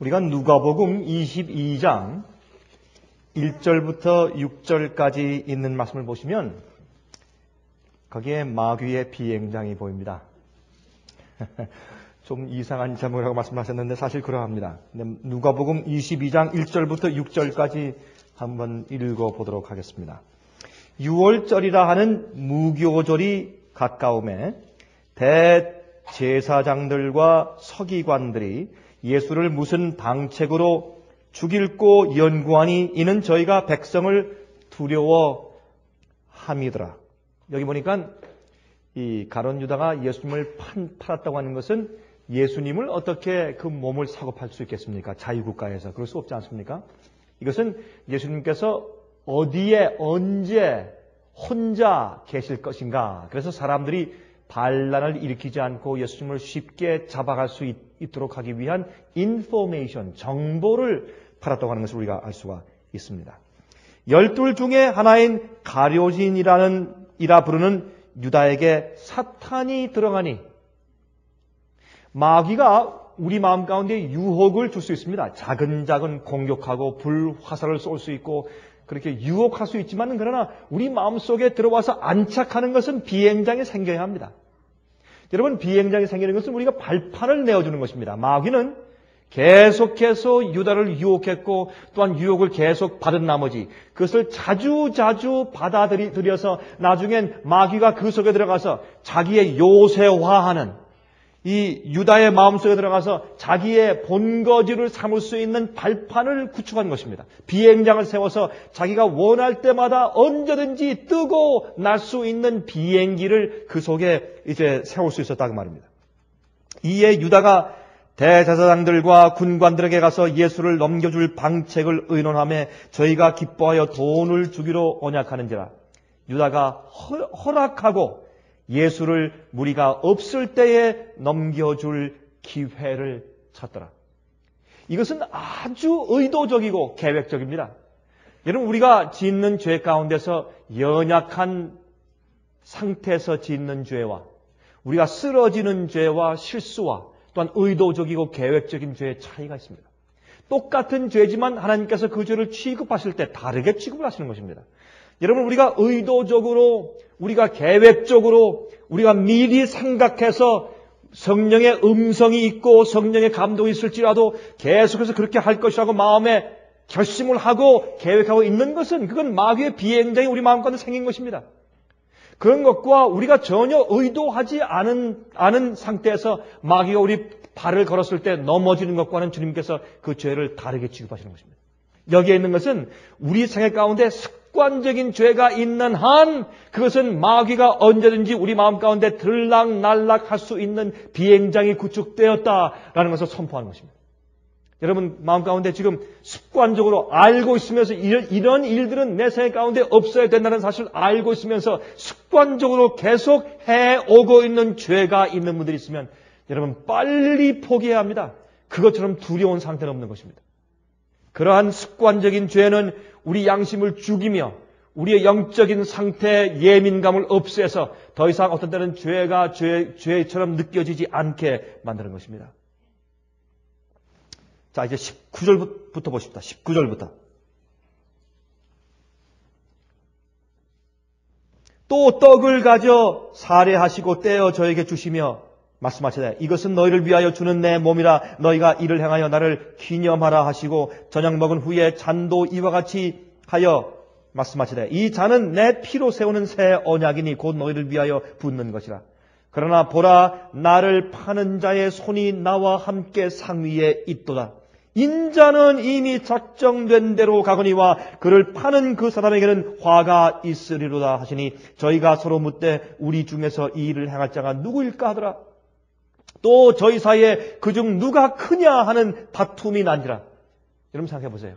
우리가 누가복음 22장 1절부터 6절까지 있는 말씀을 보시면 거기에 마귀의 비행장이 보입니다. 좀 이상한 제목이라고 말씀하셨는데 사실 그러합니다. 누가복음 22장 1절부터 6절까지 한번 읽어보도록 하겠습니다. 유월절이라 하는 무교절이 가까움에 대제사장들과 서기관들이 예수를 무슨 방책으로 죽일꼬 연구하니 이는 저희가 백성을 두려워함이더라. 여기 보니까 이 가론 유다가 예수님을 팔았다고 하는 것은 예수님을 어떻게 그 몸을 사고 팔 수 있겠습니까? 자유국가에서. 그럴 수 없지 않습니까? 이것은 예수님께서 어디에 언제 혼자 계실 것인가. 그래서 사람들이 반란을 일으키지 않고 예수님을 쉽게 잡아갈 수 있도록 하기 위한 인포메이션, 정보를 팔았다고 하는 것을 우리가 알 수가 있습니다. 열둘 중에 하나인 가룟인이라 부르는 유다에게 사탄이 들어가니, 마귀가 우리 마음 가운데 유혹을 줄 수 있습니다. 작은 공격하고 불화살을 쏠 수 있고 그렇게 유혹할 수 있지만, 그러나 우리 마음속에 들어와서 안착하는 것은 비행장이 생겨야 합니다. 여러분, 비행장이 생기는 것은 우리가 발판을 내어주는 것입니다. 마귀는 계속해서 유다를 유혹했고 또한 유혹을 계속 받은 나머지 그것을 자주 받아들여서 나중엔 마귀가 그 속에 들어가서 자기의 요새화하는, 이 유다의 마음속에 들어가서 자기의 본거지를 삼을 수 있는 발판을 구축한 것입니다. 비행장을 세워서 자기가 원할 때마다 언제든지 뜨고 날 수 있는 비행기를 그 속에 이제 세울 수 있었다고 말입니다. 이에 유다가 대제사장들과 군관들에게 가서 예수를 넘겨줄 방책을 의논하며 저희가 기뻐하여 돈을 주기로 언약하는지라. 유다가 허락하고 예수를 무리가 없을 때에 넘겨줄 기회를 찾더라. 이것은 아주 의도적이고 계획적입니다. 여러분, 우리가 짓는 죄 가운데서 연약한 상태에서 짓는 죄와 우리가 쓰러지는 죄와 실수와 또한 의도적이고 계획적인 죄의 차이가 있습니다. 똑같은 죄지만 하나님께서 그 죄를 취급하실 때 다르게 취급을 하시는 것입니다. 여러분, 우리가 의도적으로, 우리가 계획적으로, 우리가 미리 생각해서 성령의 음성이 있고 성령의 감동이 있을지라도 계속해서 그렇게 할 것이라고 마음에 결심을 하고 계획하고 있는 것은, 그건 마귀의 비행장이 우리 마음 가운데 생긴 것입니다. 그런 것과 우리가 전혀 의도하지 않은 상태에서 마귀가 우리 발을 걸었을 때 넘어지는 것과는 주님께서 그 죄를 다르게 취급하시는 것입니다. 여기에 있는 것은 우리 생애 가운데 습관적인 죄가 있는 한 그것은 마귀가 언제든지 우리 마음 가운데 들락날락할 수 있는 비행장이 구축되었다라는 것을 선포하는 것입니다. 여러분, 마음 가운데 지금 습관적으로 알고 있으면서 이런 일들은 내 생애 가운데 없어야 된다는 사실을 알고 있으면서 습관적으로 계속 해오고 있는 죄가 있는 분들이 있으면 여러분 빨리 포기해야 합니다. 그것처럼 두려운 상태는 없는 것입니다. 그러한 습관적인 죄는 우리 양심을 죽이며 우리의 영적인 상태의 예민감을 없애서 더 이상 어떤 때는 죄가 죄처럼 느껴지지 않게 만드는 것입니다. 자, 이제 19절부터 보십시다. 19절부터. 또 떡을 가져 사례하시고 떼어 저에게 주시며 말씀하시되 이것은 너희를 위하여 주는 내 몸이라 너희가 이를 행하여 나를 기념하라 하시고 저녁 먹은 후에 잔도 이와 같이 하여 말씀하시되 이 잔은 내 피로 세우는 새 언약이니 곧 너희를 위하여 붓는 것이라. 그러나 보라, 나를 파는 자의 손이 나와 함께 상위에 있도다. 인자는 이미 작정된 대로 가거니와 그를 파는 그 사람에게는 화가 있으리로다 하시니 저희가 서로 묻되 우리 중에서 이 일을 행할 자가 누구일까 하더라. 또 저희 사이에 그중 누가 크냐 하는 다툼이 난지라. 여러분, 생각해 보세요.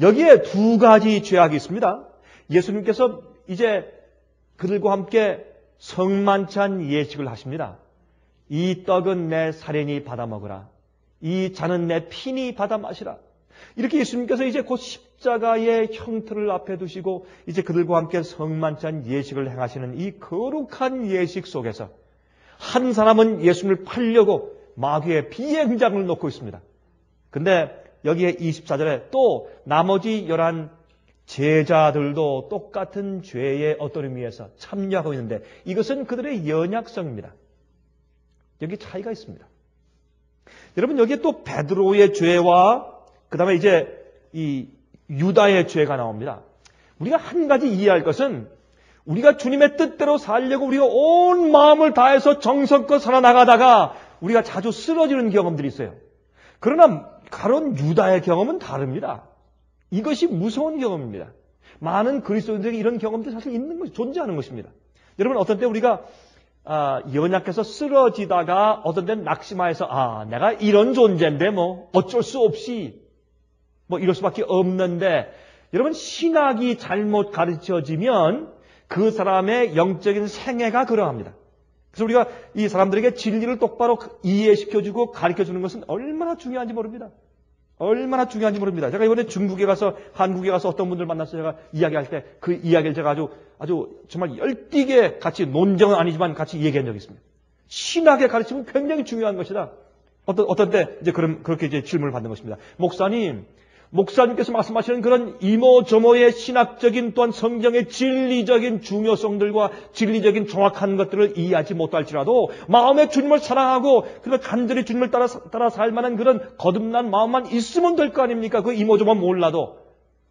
여기에 두 가지 죄악이 있습니다. 예수님께서 이제 그들과 함께 성만찬 예식을 하십니다. 이 떡은 내 살이니 받아 먹으라. 이 잔은 내 피니 받아 마시라. 이렇게 예수님께서 이제 곧 십자가의 형태를 앞에 두시고 이제 그들과 함께 성만찬 예식을 행하시는 이 거룩한 예식 속에서 한 사람은 예수님을 팔려고 마귀의 비행장을 놓고 있습니다. 근데 여기에 24절에 또 나머지 11 제자들도 똑같은 죄에 어떤 의미에서 참여하고 있는데 이것은 그들의 연약성입니다. 여기 차이가 있습니다. 여러분 여기에 또 베드로의 죄와 그 다음에 이제 이 유다의 죄가 나옵니다. 우리가 한 가지 이해할 것은 우리가 주님의 뜻대로 살려고 우리가 온 마음을 다해서 정성껏 살아나가다가 우리가 자주 쓰러지는 경험들이 있어요. 그러나 가론 유다의 경험은 다릅니다. 이것이 무서운 경험입니다. 많은 그리스도인들에게 이런 경험들이 사실 있는 것이 존재하는 것입니다. 여러분 어떤 때 우리가 연약해서 쓰러지다가 어떤 때는 낙심하여서 내가 이런 존재인데 뭐 어쩔 수 없이 뭐 이럴 수밖에 없는데 여러분 신학이 잘못 가르쳐지면 그 사람의 영적인 생애가 그러합니다. 그래서 우리가 이 사람들에게 진리를 똑바로 이해시켜주고 가르쳐주는 것은 얼마나 중요한지 모릅니다. 얼마나 중요한지 모릅니다. 제가 이번에 한국에 가서 어떤 분들 만나서 제가 이야기할 때 그 이야기를 제가 아주 정말 열띠게 같이 논쟁은 아니지만 같이 얘기한 적이 있습니다. 신학의 가르침은 굉장히 중요한 것이다. 어떤 때 이제 그렇게 이제 질문을 받는 것입니다. 목사님께서 말씀하시는 그런 이모저모의 신학적인 또한 성경의 진리적인 중요성들과 진리적인 정확한 것들을 이해하지 못할지라도 마음에 주님을 사랑하고 그러니까 간절히 주님을 따라 살만한 그런 거듭난 마음만 있으면 될 거 아닙니까? 그 이모저모 몰라도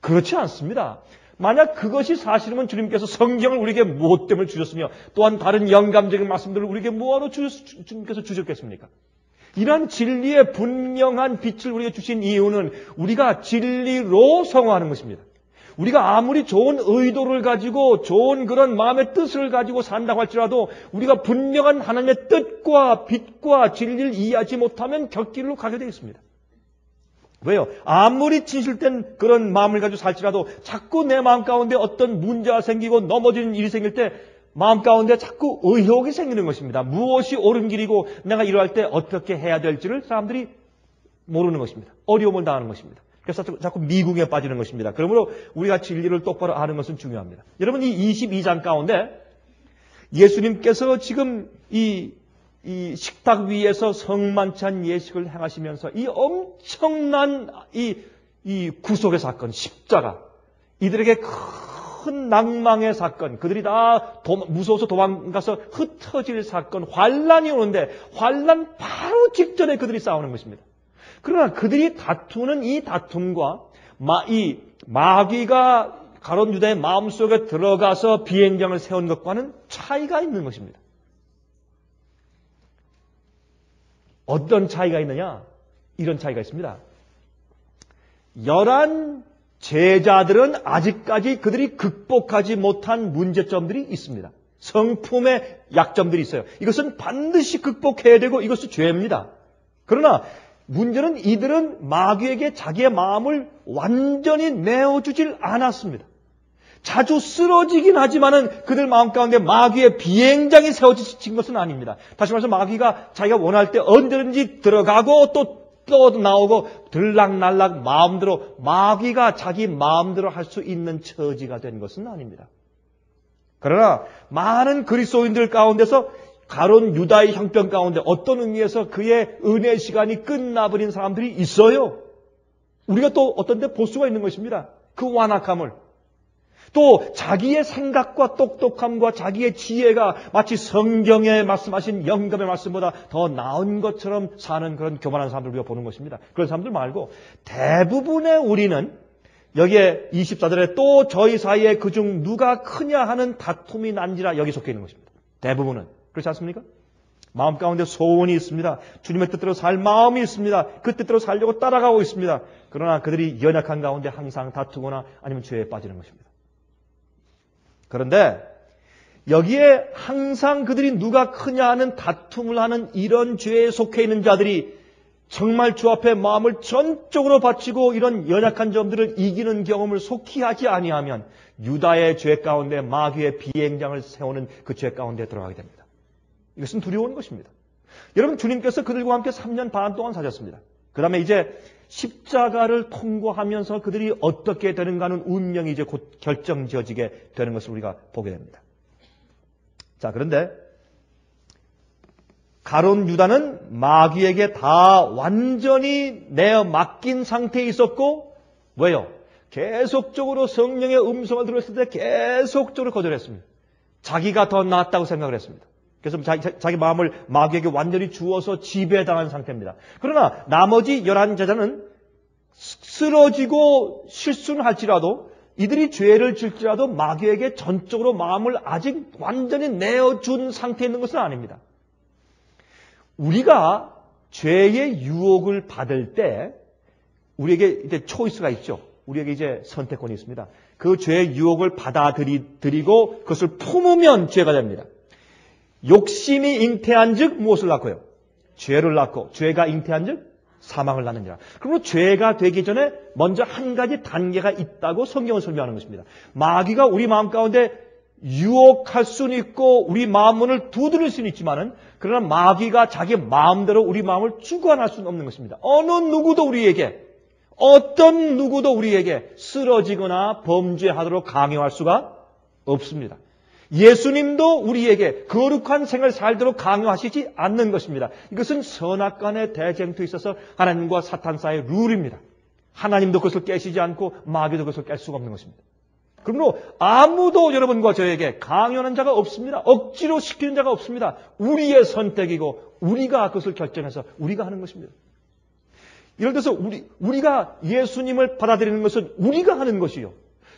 그렇지 않습니다. 만약 그것이 사실이면 주님께서 성경을 우리에게 무엇됨을 주셨으며 또한 다른 영감적인 말씀들을 우리에게 뭐하러 주님께서 주셨겠습니까? 이러한 진리의 분명한 빛을 우리에게 주신 이유는 우리가 진리로 성화하는 것입니다. 우리가 아무리 좋은 의도를 가지고 좋은 그런 마음의 뜻을 가지고 산다고 할지라도 우리가 분명한 하나님의 뜻과 빛과 진리를 이해하지 못하면 곁길로 가게 되겠습니다. 왜요? 아무리 진실된 그런 마음을 가지고 살지라도 자꾸 내 마음 가운데 어떤 문제가 생기고 넘어지는 일이 생길 때 마음 가운데 자꾸 의혹이 생기는 것입니다. 무엇이 옳은 길이고 내가 이럴 때 어떻게 해야 될지를 사람들이 모르는 것입니다. 어려움을 당하는 것입니다. 그래서 자꾸 미궁에 빠지는 것입니다. 그러므로 우리가 진리를 똑바로 아는 것은 중요합니다. 여러분 이 22장 가운데 예수님께서 지금 이 식탁 위에서 성만찬 예식을 행하시면서 이 엄청난 이 구속의 사건, 십자가 이들에게 큰 낙망의 사건, 그들이 다 무서워서 도망가서 흩어질 사건, 환란이 오는데 환란 바로 직전에 그들이 싸우는 것입니다. 그러나 그들이 다투는 이 다툼과 이 마귀가 가론 유다의 마음속에 들어가서 비행장을 세운 것과는 차이가 있는 것입니다. 어떤 차이가 있느냐? 이런 차이가 있습니다. 11 제자들은 아직까지 그들이 극복하지 못한 문제점들이 있습니다. 성품의 약점들이 있어요. 이것은 반드시 극복해야 되고 이것은 죄입니다. 그러나 문제는 이들은 마귀에게 자기의 마음을 완전히 내어주질 않았습니다. 자주 쓰러지긴 하지만은 그들 마음 가운데 마귀의 비행장이 세워진 것은 아닙니다. 다시 말해서 마귀가 자기가 원할 때 언제든지 들어가고 또 나오고 들락날락 마음대로 마귀가 자기 마음대로 할 수 있는 처지가 된 것은 아닙니다. 그러나 많은 그리스도인들 가운데서 가론 유다의 형편 가운데 어떤 의미에서 그의 은혜 시간이 끝나버린 사람들이 있어요. 우리가 또 어떤 데 볼 수가 있는 것입니다. 그 완악함을. 또 자기의 생각과 똑똑함과 자기의 지혜가 마치 성경에 말씀하신 영감의 말씀보다 더 나은 것처럼 사는 그런 교만한 사람들을 우리가 보는 것입니다. 그런 사람들 말고 대부분의 우리는 여기에 24절에 또 저희 사이에 그중 누가 크냐 하는 다툼이 난지라 여기 속해 있는 것입니다. 대부분은. 그렇지 않습니까? 마음 가운데 소원이 있습니다. 주님의 뜻대로 살 마음이 있습니다. 그 뜻대로 살려고 따라가고 있습니다. 그러나 그들이 연약한 가운데 항상 다투거나 아니면 죄에 빠지는 것입니다. 그런데 여기에 항상 그들이 누가 크냐 하는 다툼을 하는 이런 죄에 속해 있는 자들이 정말 주 앞에 마음을 전적으로 바치고 이런 연약한 점들을 이기는 경험을 속히 하지 아니하면 유다의 죄 가운데 마귀의 비행장을 세우는 그 죄 가운데 들어가게 됩니다. 이것은 두려운 것입니다. 여러분 주님께서 그들과 함께 3년 반 동안 사셨습니다. 그 다음에 이제 십자가를 통과하면서 그들이 어떻게 되는가는 운명이 이제 곧 결정지어지게 되는 것을 우리가 보게 됩니다. 자, 그런데 가룟 유다는 마귀에게 다 완전히 내맡긴 상태에 있었고, 왜요? 계속적으로 성령의 음성을 들었을 때 계속적으로 거절했습니다. 자기가 더 낫다고 생각을 했습니다. 그래서 자기 마음을 마귀에게 완전히 주어서 지배당한 상태입니다. 그러나 나머지 11 제자는 쓰러지고 실수는 할지라도, 이들이 죄를 질지라도 마귀에게 전적으로 마음을 아직 완전히 내어준 상태에 있는 것은 아닙니다. 우리가 죄의 유혹을 받을 때 우리에게 이제 초이스가 있죠. 우리에게 이제 선택권이 있습니다. 그 죄의 유혹을 받아들이고 그것을 품으면 죄가 됩니다. 욕심이 잉태한 즉 무엇을 낳고요? 죄를 낳고, 죄가 잉태한 즉 사망을 낳느니라. 그러므로 죄가 되기 전에 먼저 한 가지 단계가 있다고 성경은 설명하는 것입니다. 마귀가 우리 마음 가운데 유혹할 수는 있고 우리 마음문을 두드릴 수는 있지만은, 그러나 마귀가 자기 마음대로 우리 마음을 주관할 수는 없는 것입니다. 어떤 누구도 우리에게 쓰러지거나 범죄하도록 강요할 수가 없습니다. 예수님도 우리에게 거룩한 생을 살도록 강요하시지 않는 것입니다. 이것은 선악 간의 대쟁투에 있어서 하나님과 사탄 사이의 룰입니다. 하나님도 그것을 깨시지 않고 마귀도 그것을 깰 수가 없는 것입니다. 그러므로 아무도 여러분과 저에게 강요하는 자가 없습니다. 억지로 시키는 자가 없습니다. 우리의 선택이고 우리가 그것을 결정해서 우리가 하는 것입니다. 예를 들어서 우리가 예수님을 받아들이는 것은 우리가 하는 것이요,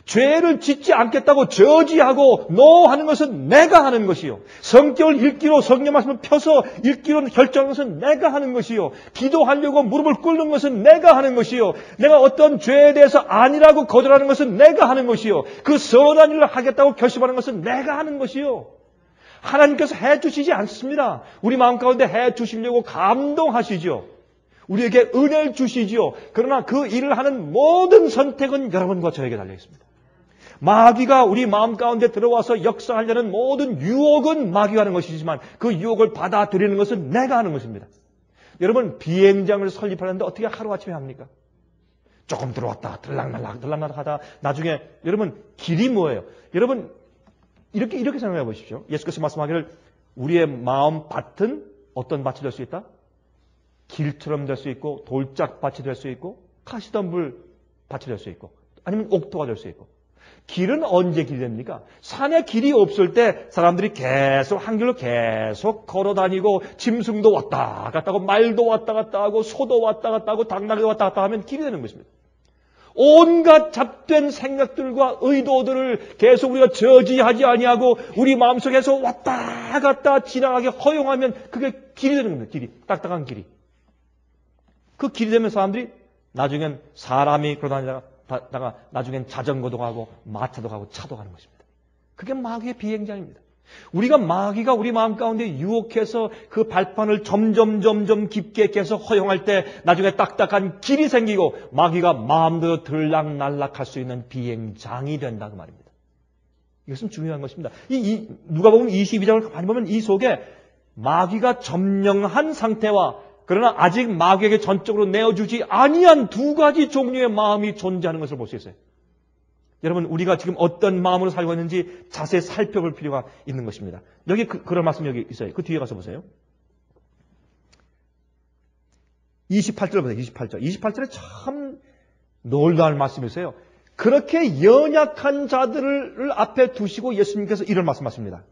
죄를 짓지 않겠다고 저지하고 노하는 것은 내가 하는 것이요, 성경을 읽기로 성경 말씀을 펴서 읽기로 결정하는 것은 내가 하는 것이요, 기도하려고 무릎을 꿇는 것은 내가 하는 것이요, 내가 어떤 죄에 대해서 아니라고 거절하는 것은 내가 하는 것이요, 그 선한 일을 하겠다고 결심하는 것은 내가 하는 것이요. 하나님께서 해주시지 않습니다. 우리 마음 가운데 해주시려고 감동하시죠. 우리에게 은혜를 주시지요. 그러나 그 일을 하는 모든 선택은 여러분과 저에게 달려있습니다. 마귀가 우리 마음 가운데 들어와서 역사하려는 모든 유혹은 마귀가 하는 것이지만 그 유혹을 받아들이는 것은 내가 하는 것입니다. 여러분, 비행장을 설립하는데 어떻게 하루아침에 합니까? 조금 들어왔다 들락날락 하다 나중에, 여러분, 길이 뭐예요? 여러분, 이렇게 생각해 보십시오. 예수께서 말씀하기를 우리의 마음 밭은 어떤 밭이 될 수 있다? 길처럼 될 수 있고, 돌짝밭이 될 수 있고, 카시덤불 밭이 될 수 있고, 아니면 옥토가 될 수 있고. 길은 언제 길이 됩니까? 산에 길이 없을 때 사람들이 계속 한 길로 계속 걸어다니고 짐승도 왔다 갔다 하고 말도 왔다 갔다 하고 소도 왔다 갔다 하고 당나귀도 왔다 갔다 하면 길이 되는 것입니다. 온갖 잡된 생각들과 의도들을 계속 우리가 저지하지 아니하고 우리 마음속에서 왔다 갔다 지나가게 허용하면 그게 길이 되는 겁니다. 길이, 딱딱한 길이. 그 길이 되면 사람들이 나중엔 사람이 그러다가 나중엔 자전거도 가고 마차도 가고 차도 가는 것입니다. 그게 마귀의 비행장입니다. 마귀가 우리 마음 가운데 유혹해서 그 발판을 점점 깊게 계속 허용할 때 나중에 딱딱한 길이 생기고 마귀가 마음대로 들락날락할 수 있는 비행장이 된다, 그 말입니다. 이것은 중요한 것입니다. 누가 보면 22장을 많이 보면 이 속에 마귀가 점령한 상태와, 그러나 아직 마귀에게 전적으로 내어주지 아니한 두 가지 종류의 마음이 존재하는 것을 볼 수 있어요. 여러분, 우리가 지금 어떤 마음으로 살고 있는지 자세히 살펴볼 필요가 있는 것입니다. 여기 그런 말씀 여기 있어요. 그 뒤에 가서 보세요. 28절 보세요. 28절에 참 놀라운 말씀이세요. 그렇게 연약한 자들을 앞에 두시고 예수님께서 이런 말씀하십니다.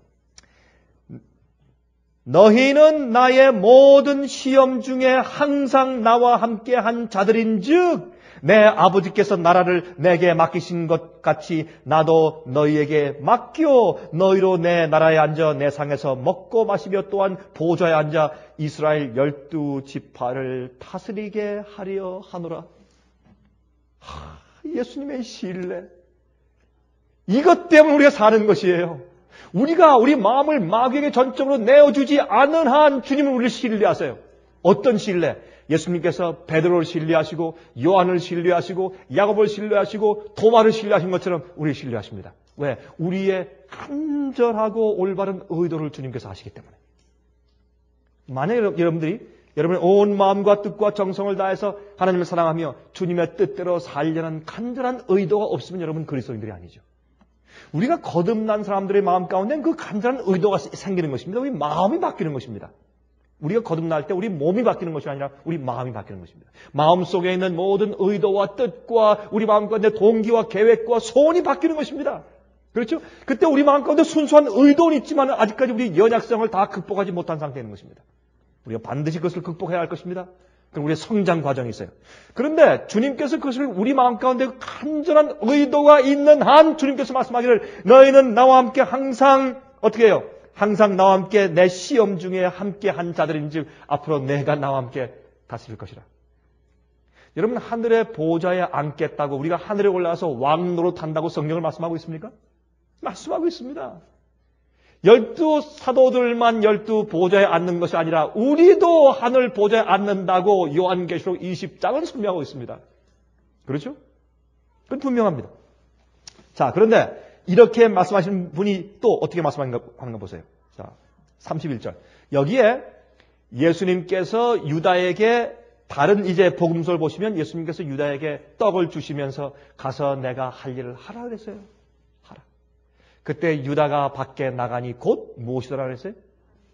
너희는 나의 모든 시험 중에 항상 나와 함께한 자들인즉 내 아버지께서 나라를 내게 맡기신 것 같이 나도 너희에게 맡겨 너희로 내 나라에 앉아 내 상에서 먹고 마시며 또한 보좌에 앉아 이스라엘 12지파를 다스리게 하려 하노라. 예수님의 신뢰, 이것 때문에 우리가 사는 것이에요. 우리가 우리 마음을 마귀에게 전적으로 내어주지 않은 한 주님은 우리를 신뢰하세요. 어떤 신뢰? 예수님께서 베드로를 신뢰하시고 요한을 신뢰하시고 야고보를 신뢰하시고 도마를 신뢰하신 것처럼 우리를 신뢰하십니다. 왜? 우리의 간절하고 올바른 의도를 주님께서 아시기 때문에. 만약에 여러분의 온 마음과 뜻과 정성을 다해서 하나님을 사랑하며 주님의 뜻대로 살려는 간절한 의도가 없으면 여러분 그리스도인들이 아니죠. 우리가 거듭난 사람들의 마음 가운데는 그 간절한 의도가 생기는 것입니다. 우리 마음이 바뀌는 것입니다. 우리가 거듭날 때 우리 몸이 바뀌는 것이 아니라 우리 마음이 바뀌는 것입니다. 마음속에 있는 모든 의도와 뜻과 우리 마음 가운데 동기와 계획과 소원이 바뀌는 것입니다. 그렇죠? 그때 우리 마음 가운데 순수한 의도는 있지만 아직까지 우리 연약성을 다 극복하지 못한 상태인 것입니다. 우리가 반드시 그것을 극복해야 할 것입니다. 그럼 우리의 성장 과정이 있어요. 그런데 주님께서 그것을 우리 마음 가운데 간절한 의도가 있는 한 주님께서 말씀하기를 너희는 나와 함께 항상 어떻게 해요? 항상 나와 함께 내 시험 중에 함께 한 자들인즉 앞으로 내가 나와 함께 다스릴 것이라. 여러분 하늘의 보좌에 앉겠다고 우리가 하늘에 올라가서 왕 노릇한다고 성경을 말씀하고 있습니까? 말씀하고 있습니다. 12 사도들만 12 보좌에 앉는 것이 아니라 우리도 하늘 보좌에 앉는다고 요한계시록 20장은 설명하고 있습니다. 그렇죠? 그건 분명합니다. 자, 그런데 이렇게 말씀하시는 분이 또 어떻게 말씀하는가 보세요. 자, 31절. 여기에 예수님께서 유다에게 다른 이제 복음서를 보시면 예수님께서 유다에게 떡을 주시면서 가서 내가 할 일을 하라 그랬어요. 하라. 그때 유다가 밖에 나가니 곧 무엇이더라 그랬어요?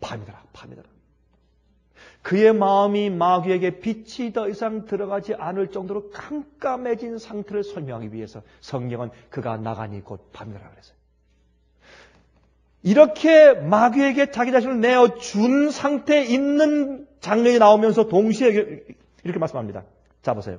밤이더라. 밤이더라. 그의 마음이 마귀에게 빛이 더 이상 들어가지 않을 정도로 깜깜해진 상태를 설명하기 위해서 성경은 그가 나가니 곧 밤이더라 그랬어요. 이렇게 마귀에게 자기 자신을 내어준 상태에 있는 장면이 나오면서 동시에 이렇게 말씀합니다. 자 보세요.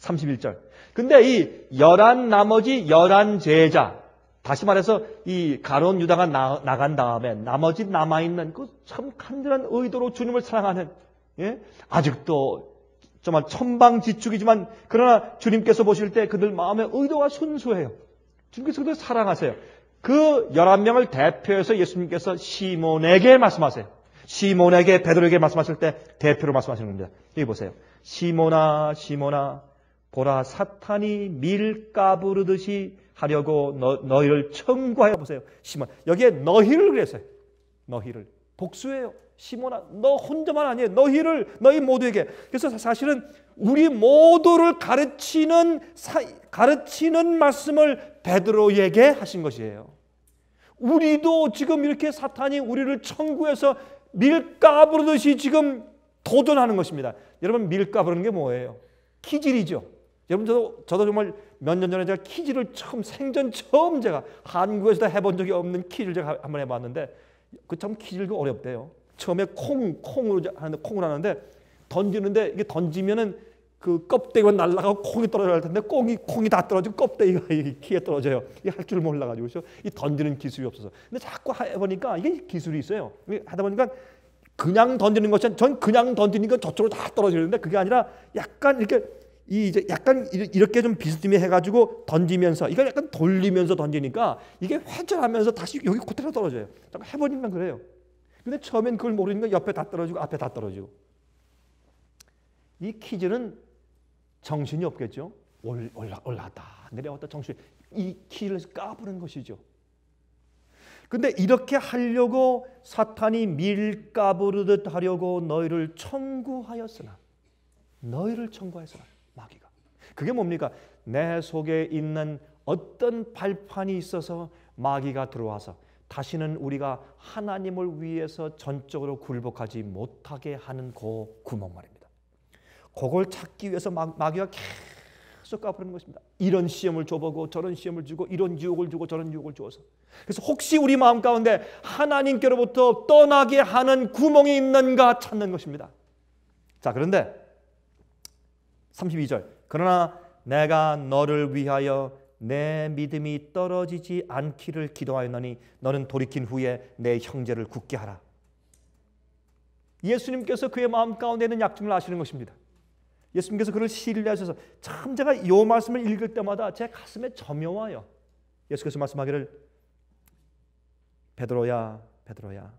31절. 근데 이 11 나머지 11 제자 다시 말해서 이 가룟 유다가 나간 다음에 나머지 남아있는 그 참 간절한 의도로 주님을 사랑하는 예? 아직도 정말 천방지축이지만 그러나 주님께서 보실 때 그들 마음의 의도가 순수해요. 주님께서 그들 사랑하세요. 그 11명을 대표해서 예수님께서 시몬에게 말씀하세요. 시몬에게 베드로에게 말씀하실 때 대표로 말씀하시는 겁니다. 여기 보세요. 시몬아 시몬아 보라 사탄이 밀가부르듯이 하려고 너희를 청구하여 보세요. 시몬. 여기에 너희를 그랬어요. 너희를. 복수예요. 시몬아 너 혼자만 아니에요. 너희를 너희 모두에게. 그래서 사실은 우리 모두를 가르치는 말씀을 베드로에게 하신 것이에요. 우리도 지금 이렇게 사탄이 우리를 청구해서 밀가부르듯이 지금 도전하는 것입니다. 여러분 밀가부르는 게 뭐예요? 키질이죠. 여러분 저도 정말 몇 년 전에 제가 키질을 생전 처음 제가 한국에서 다 해본 적이 없는 키질 제가 한번 해봤는데 그 참 키질도 어렵대요. 처음에 콩으로 하는데 던지는데 이게 던지면은 그 껍데기만 날라가고 콩이 떨어져야 할 텐데 콩이 다 떨어지고 껍데기가 키에 떨어져요. 이게 할 줄 몰라가지고 그렇죠? 이 던지는 기술이 없어서. 근데 자꾸 해보니까 이게 기술이 있어요. 하다 보니까. 그냥 던지는 것처럼 전 그냥 던지니까 저쪽으로 다 떨어지는데 그게 아니라 약간 이렇게 이렇게 좀 비스듬히 해가지고 던지면서 이걸 약간 돌리면서 던지니까 이게 회전하면서 다시 여기 그대로 떨어져요. 자꾸 해보니까 그래요. 근데 처음엔 그걸 모르니까 옆에 다 떨어지고 앞에 다 떨어지고 이 키즈는 정신이 없겠죠. 올라왔다 내려왔다 정신 이 키를 까부는 것이죠. 근데 이렇게 하려고 사탄이 밀가부르듯 하려고 너희를 청구하였으나 마귀가 그게 뭡니까? 내 속에 있는 어떤 발판이 있어서 마귀가 들어와서 다시는 우리가 하나님을 위해서 전적으로 굴복하지 못하게 하는 그 구멍 말입니다. 그걸 찾기 위해서 마귀가 까부는 것입니다. 이런 시험을 줘보고 저런 시험을 주고 이런 유혹을 주고 저런 유혹을 주어서 그래서 혹시 우리 마음 가운데 하나님께로부터 떠나게 하는 구멍이 있는가 찾는 것입니다. 자 그런데 32절 그러나 내가 너를 위하여 내 믿음이 떨어지지 않기를 기도하였나니 너는 돌이킨 후에 내 형제를 굳게 하라. 예수님께서 그의 마음 가운데 있는 약점을 아시는 것입니다. 예수님께서 그를 신뢰하셔서 참 제가 이 말씀을 읽을 때마다 제 가슴에 저며와요. 예수께서 말씀하기를 베드로야 베드로야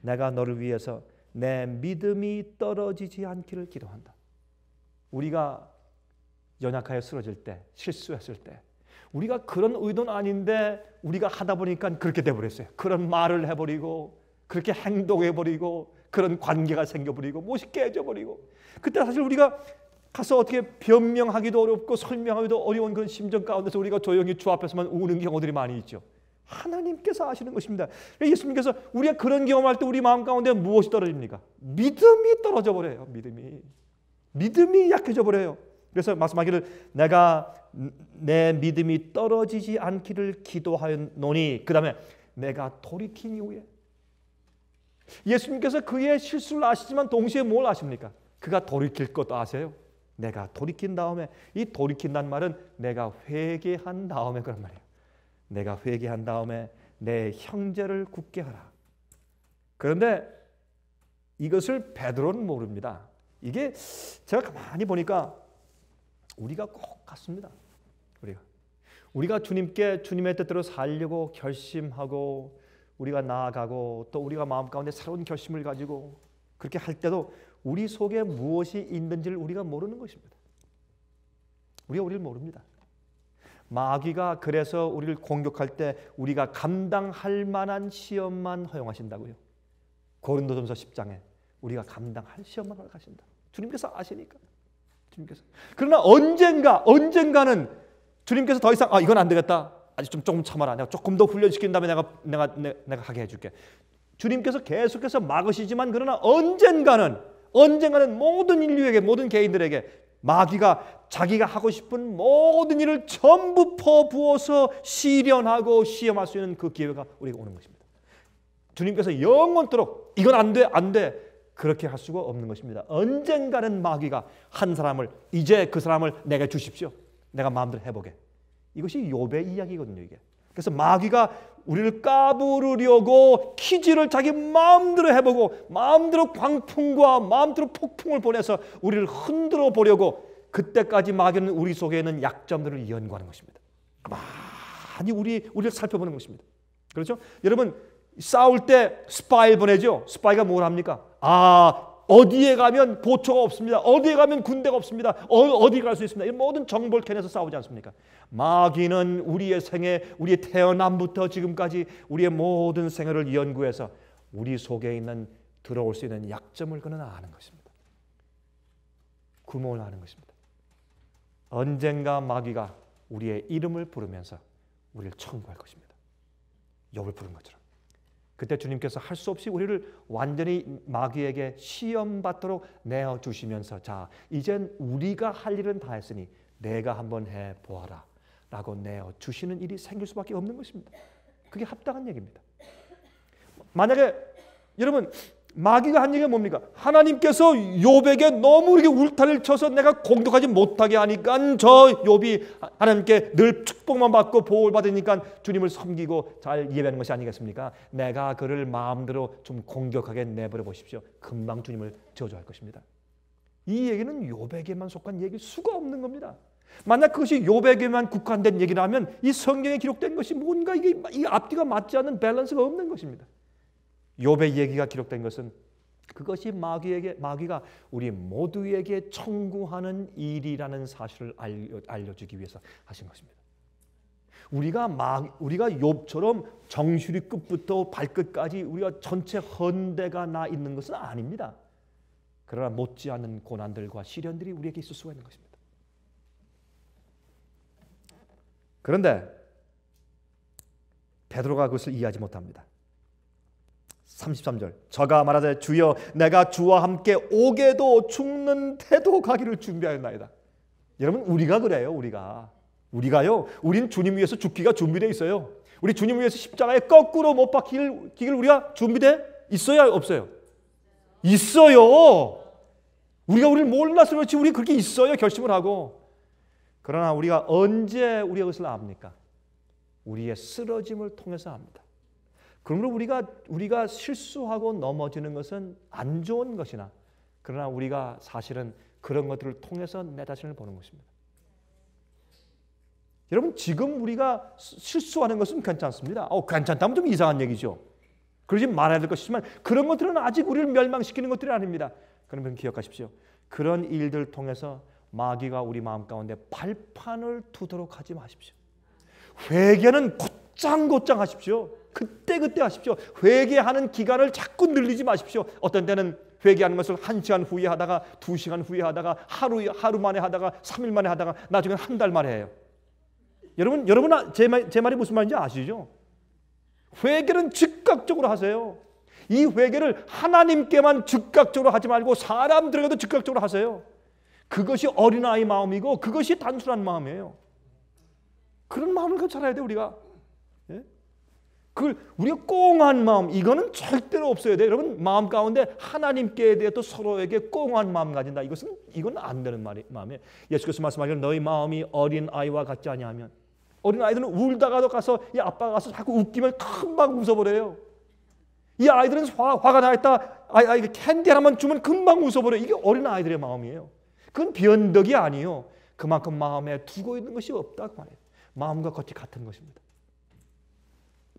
내가 너를 위해서 내 믿음이 떨어지지 않기를 기도한다. 우리가 연약하여 쓰러질 때 실수했을 때 우리가 그런 의도는 아닌데 우리가 하다 보니까 그렇게 돼버렸어요. 그런 말을 해버리고 그렇게 행동해버리고 그런 관계가 생겨버리고 멋있게 해져버리고 그때 사실 우리가 가서 어떻게 변명하기도 어렵고 설명하기도 어려운 그런 심정 가운데서 우리가 조용히 주 앞에서만 우는 경우들이 많이 있죠. 하나님께서 아시는 것입니다. 예수님께서 우리가 그런 경험할 때 우리 마음 가운데 무엇이 떨어집니까? 믿음이 떨어져 버려요. 믿음이 약해져 버려요. 그래서 말씀하기를 내가 내 믿음이 떨어지지 않기를 기도하였노니, 그 다음에 내가 돌이킨 이후에, 예수님께서 그의 실수를 아시지만 동시에 뭘 아십니까? 그가 돌이킬 것도 아세요. 내가 돌이킨 다음에, 이 돌이킨다는 말은 내가 회개한 다음에 그런 말이에요. 내가 회개한 다음에 내 형제를 굳게 하라. 그런데 이것을 베드로는 모릅니다. 이게 제가 가만히 보니까 우리가 꼭 같습니다. 우리가 주님께 주님의 뜻대로 살려고 결심하고 우리가 나아가고 또 우리가 마음 가운데 새로운 결심을 가지고 그렇게 할 때도 우리 속에 무엇이 있는지를 우리가 모르는 것입니다. 우리가 우리를 모릅니다. 마귀가 그래서 우리를 공격할 때 우리가 감당할 만한 시험만 허용하신다고요. 고린도전서 10장에 우리가 감당할 시험만 허락하신다. 주님께서 아시니까. 주님께서. 그러나 언젠가는 주님께서 더 이상 이건 안 되겠다. 아직 조금 참아라. 내가 조금 더 훈련시킨 다음에 내가 하게 해줄게. 주님께서 계속해서 막으시지만 그러나 언젠가는 모든 인류에게, 모든 개인들에게 마귀가 자기가 하고 싶은 모든 일을 전부 퍼부어서 시련하고 시험할 수 있는 그 기회가 우리에게 오는 것입니다. 주님께서 영원토록 이건 안 돼. 그렇게 할 수가 없는 것입니다. 언젠가는 마귀가 한 사람을, 이제 그 사람을 내게 주십시오. 내가 마음대로 해보게. 이것이 욥의 이야기거든요, 이게. 그래서 마귀가 우리를 까부르려고 키질을 자기 마음대로 해보고 마음대로 광풍과 마음대로 폭풍을 보내서 우리를 흔들어 보려고, 그때까지 마귀는 우리 속에 있는 약점들을 연구하는 것입니다. 많이 우리를 살펴보는 것입니다. 그렇죠? 여러분, 싸울 때 스파이 보내죠. 스파이가 뭘 합니까? 어디에 가면 보초가 없습니다. 어디에 가면 군대가 없습니다. 어디 갈 수 있습니다. 이 모든 정보를 캐내서 싸우지 않습니까? 마귀는 우리의 생애, 우리의 태어남부터 지금까지 우리의 모든 생애를 연구해서 우리 속에 있는 들어올 수 있는 약점을 그는 아는 것입니다. 구멍을 아는 것입니다. 언젠가 마귀가 우리의 이름을 부르면서 우리를 청구할 것입니다. 욥을 부른 것처럼. 그때 주님께서 할 수 없이 우리를 완전히 마귀에게 시험받도록 내어주시면서, 자, 이젠 우리가 할 일은 다 했으니 내가 한번 해보아라 라고 내어주시는 일이 생길 수밖에 없는 것입니다. 그게 합당한 얘기입니다. 만약에 여러분, 마귀가 한 얘기가 뭡니까? 하나님께서 욥에게 너무 이렇게 울타리를 쳐서 내가 공격하지 못하게 하니까 저 욥이 하나님께 늘 축복만 받고 보호를 받으니까 주님을 섬기고 잘 예배하는 것이 아니겠습니까? 내가 그를 마음대로 좀 공격하게 내버려 보십시오. 금방 주님을 저주할 것입니다. 이 얘기는 욥에게만 속한 얘기일 수가 없는 겁니다. 만약 그것이 욥에게만 국한된 얘기라면 이 성경에 기록된 것이 뭔가 이 앞뒤가 맞지 않는 밸런스가 없는 것입니다. 욥의 얘기가 기록된 것은 그것이 마귀가 우리 모두에게 청구하는 일이라는 사실을 알려주기 위해서 하신 것입니다. 우리가 욥처럼 정수리 끝부터 발끝까지 우리가 전체 헌대가 나 있는 것은 아닙니다. 그러나 못지않은 고난들과 시련들이 우리에게 있을 수가 있는 것입니다. 그런데 베드로가 그것을 이해하지 못합니다. 33절, 저가 말하되 주여 내가 주와 함께 옥에도 죽는데도 가기를 준비하였나이다. 여러분, 우리가 그래요. 우리가요. 우린 주님 위해서 죽기가 준비되어 있어요. 우리 주님 위해서 십자가에 거꾸로 못 박히길 우리가 준비되어 있어야 없어요? 있어요. 우리가 우리를 몰라서 그렇지 우리 그렇게 있어요. 결심을 하고. 그러나 우리가 언제 우리의 것을 압니까? 우리의 쓰러짐을 통해서 압니다. 그러므로 우리가 실수하고 넘어지는 것은 안 좋은 것이나, 그러나 우리가 사실은 그런 것들을 통해서 내 자신을 보는 것입니다. 여러분, 지금 우리가 실수하는 것은 괜찮습니다. 괜찮다면 좀 이상한 얘기죠. 그러지 말아야 될 것이지만 그런 것들은 아직 우리를 멸망시키는 것들이 아닙니다. 그러면 기억하십시오. 그런 일들 통해서 마귀가 우리 마음 가운데 발판을 두도록 하지 마십시오. 회개는 곧장 하십시오. 그때 하십시오. 회개하는 기간을 자꾸 늘리지 마십시오. 어떤 때는 회개하는 것을 1시간 후에 하다가 2시간 후에 하다가 하루 만에 하다가 3일 만에 하다가 나중에 한 달 만에 해요. 여러분, 제 말이 무슨 말인지 아시죠? 회개는 즉각적으로 하세요. 이 회개를 하나님께만 즉각적으로 하지 말고 사람들에게도 즉각적으로 하세요. 그것이 어린아이 마음이고 그것이 단순한 마음이에요. 그런 마음을 갖고 살아야 돼 우리가. 우리가 꽁한 마음, 이거는 절대로 없어야 돼요. 여러분, 마음 가운데 하나님께 대해 또 서로에게 꽁한 마음 가진다. 이건 안 되는 마음이에요. 예수께서 말씀하기를 너희 마음이 어린 아이와 같지 아니하면, 어린 아이들은 울다가도 가서 이 아빠가 가서 자꾸 웃기면 금방 웃어버려요. 이 아이들은 화가 나겠다. 아이 캔디 하나만 주면 금방 웃어버려요. 이게 어린 아이들의 마음이에요. 그건 변덕이 아니에요. 그만큼 마음에 두고 있는 것이 없다. 마음과 겉이 같은 것입니다.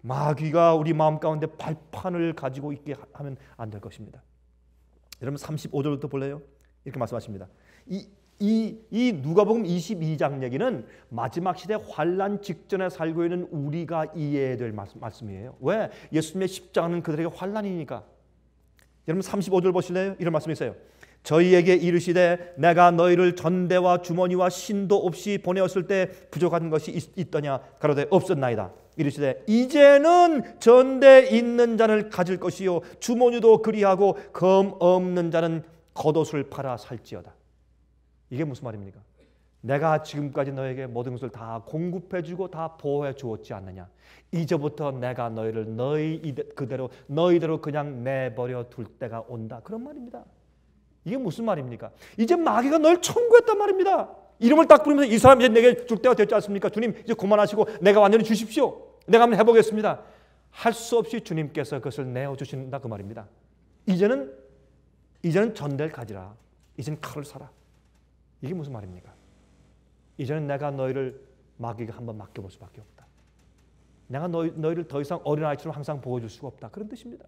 마귀가 우리 마음 가운데 발판을 가지고 있게 하면 안 될 것입니다. 여러분 35절부터 볼래요? 이렇게 말씀하십니다. 이 누가복음 22장 얘기는 마지막 시대 환난 직전에 살고 있는 우리가 이해해야 될 말씀이에요. 왜? 예수님의 십자가는 그들에게 환난이니까. 여러분 35절 보실래요? 이런 말씀이 있어요. 저희에게 이르시되 내가 너희를 전대와 주머니와 신도 없이 보내었을 때 부족한 것이 있더냐? 가로되 없었나이다. 이르시되 이제는 전대 있는 자를 가질 것이요 주머니도 그리하고 검 없는 자는 겉옷을 팔아 살지어다. 이게 무슨 말입니까? 내가 지금까지 너에게 모든 것을 다 공급해주고 다 보호해 주었지 않느냐? 이제부터 내가 너희를 너희대로 그냥 내버려 둘 때가 온다. 그런 말입니다. 이게 무슨 말입니까? 이제 마귀가 널 청구했단 말입니다. 이름을 딱 부르면서 이 사람 이제 내게 줄 때가 됐지 않습니까? 주님 이제 그만하시고 내가 완전히 주십시오. 내가 한번 해보겠습니다. 할 수 없이 주님께서 그것을 내어주신다 그 말입니다. 이제는 전대를 가지라. 이제는 칼을 사라. 이게 무슨 말입니까? 이제는 내가 너희를 마귀가 한번 맡겨볼 수밖에 없다. 내가 너희를 더 이상 어린아이처럼 항상 보호해줄 수가 없다. 그런 뜻입니다.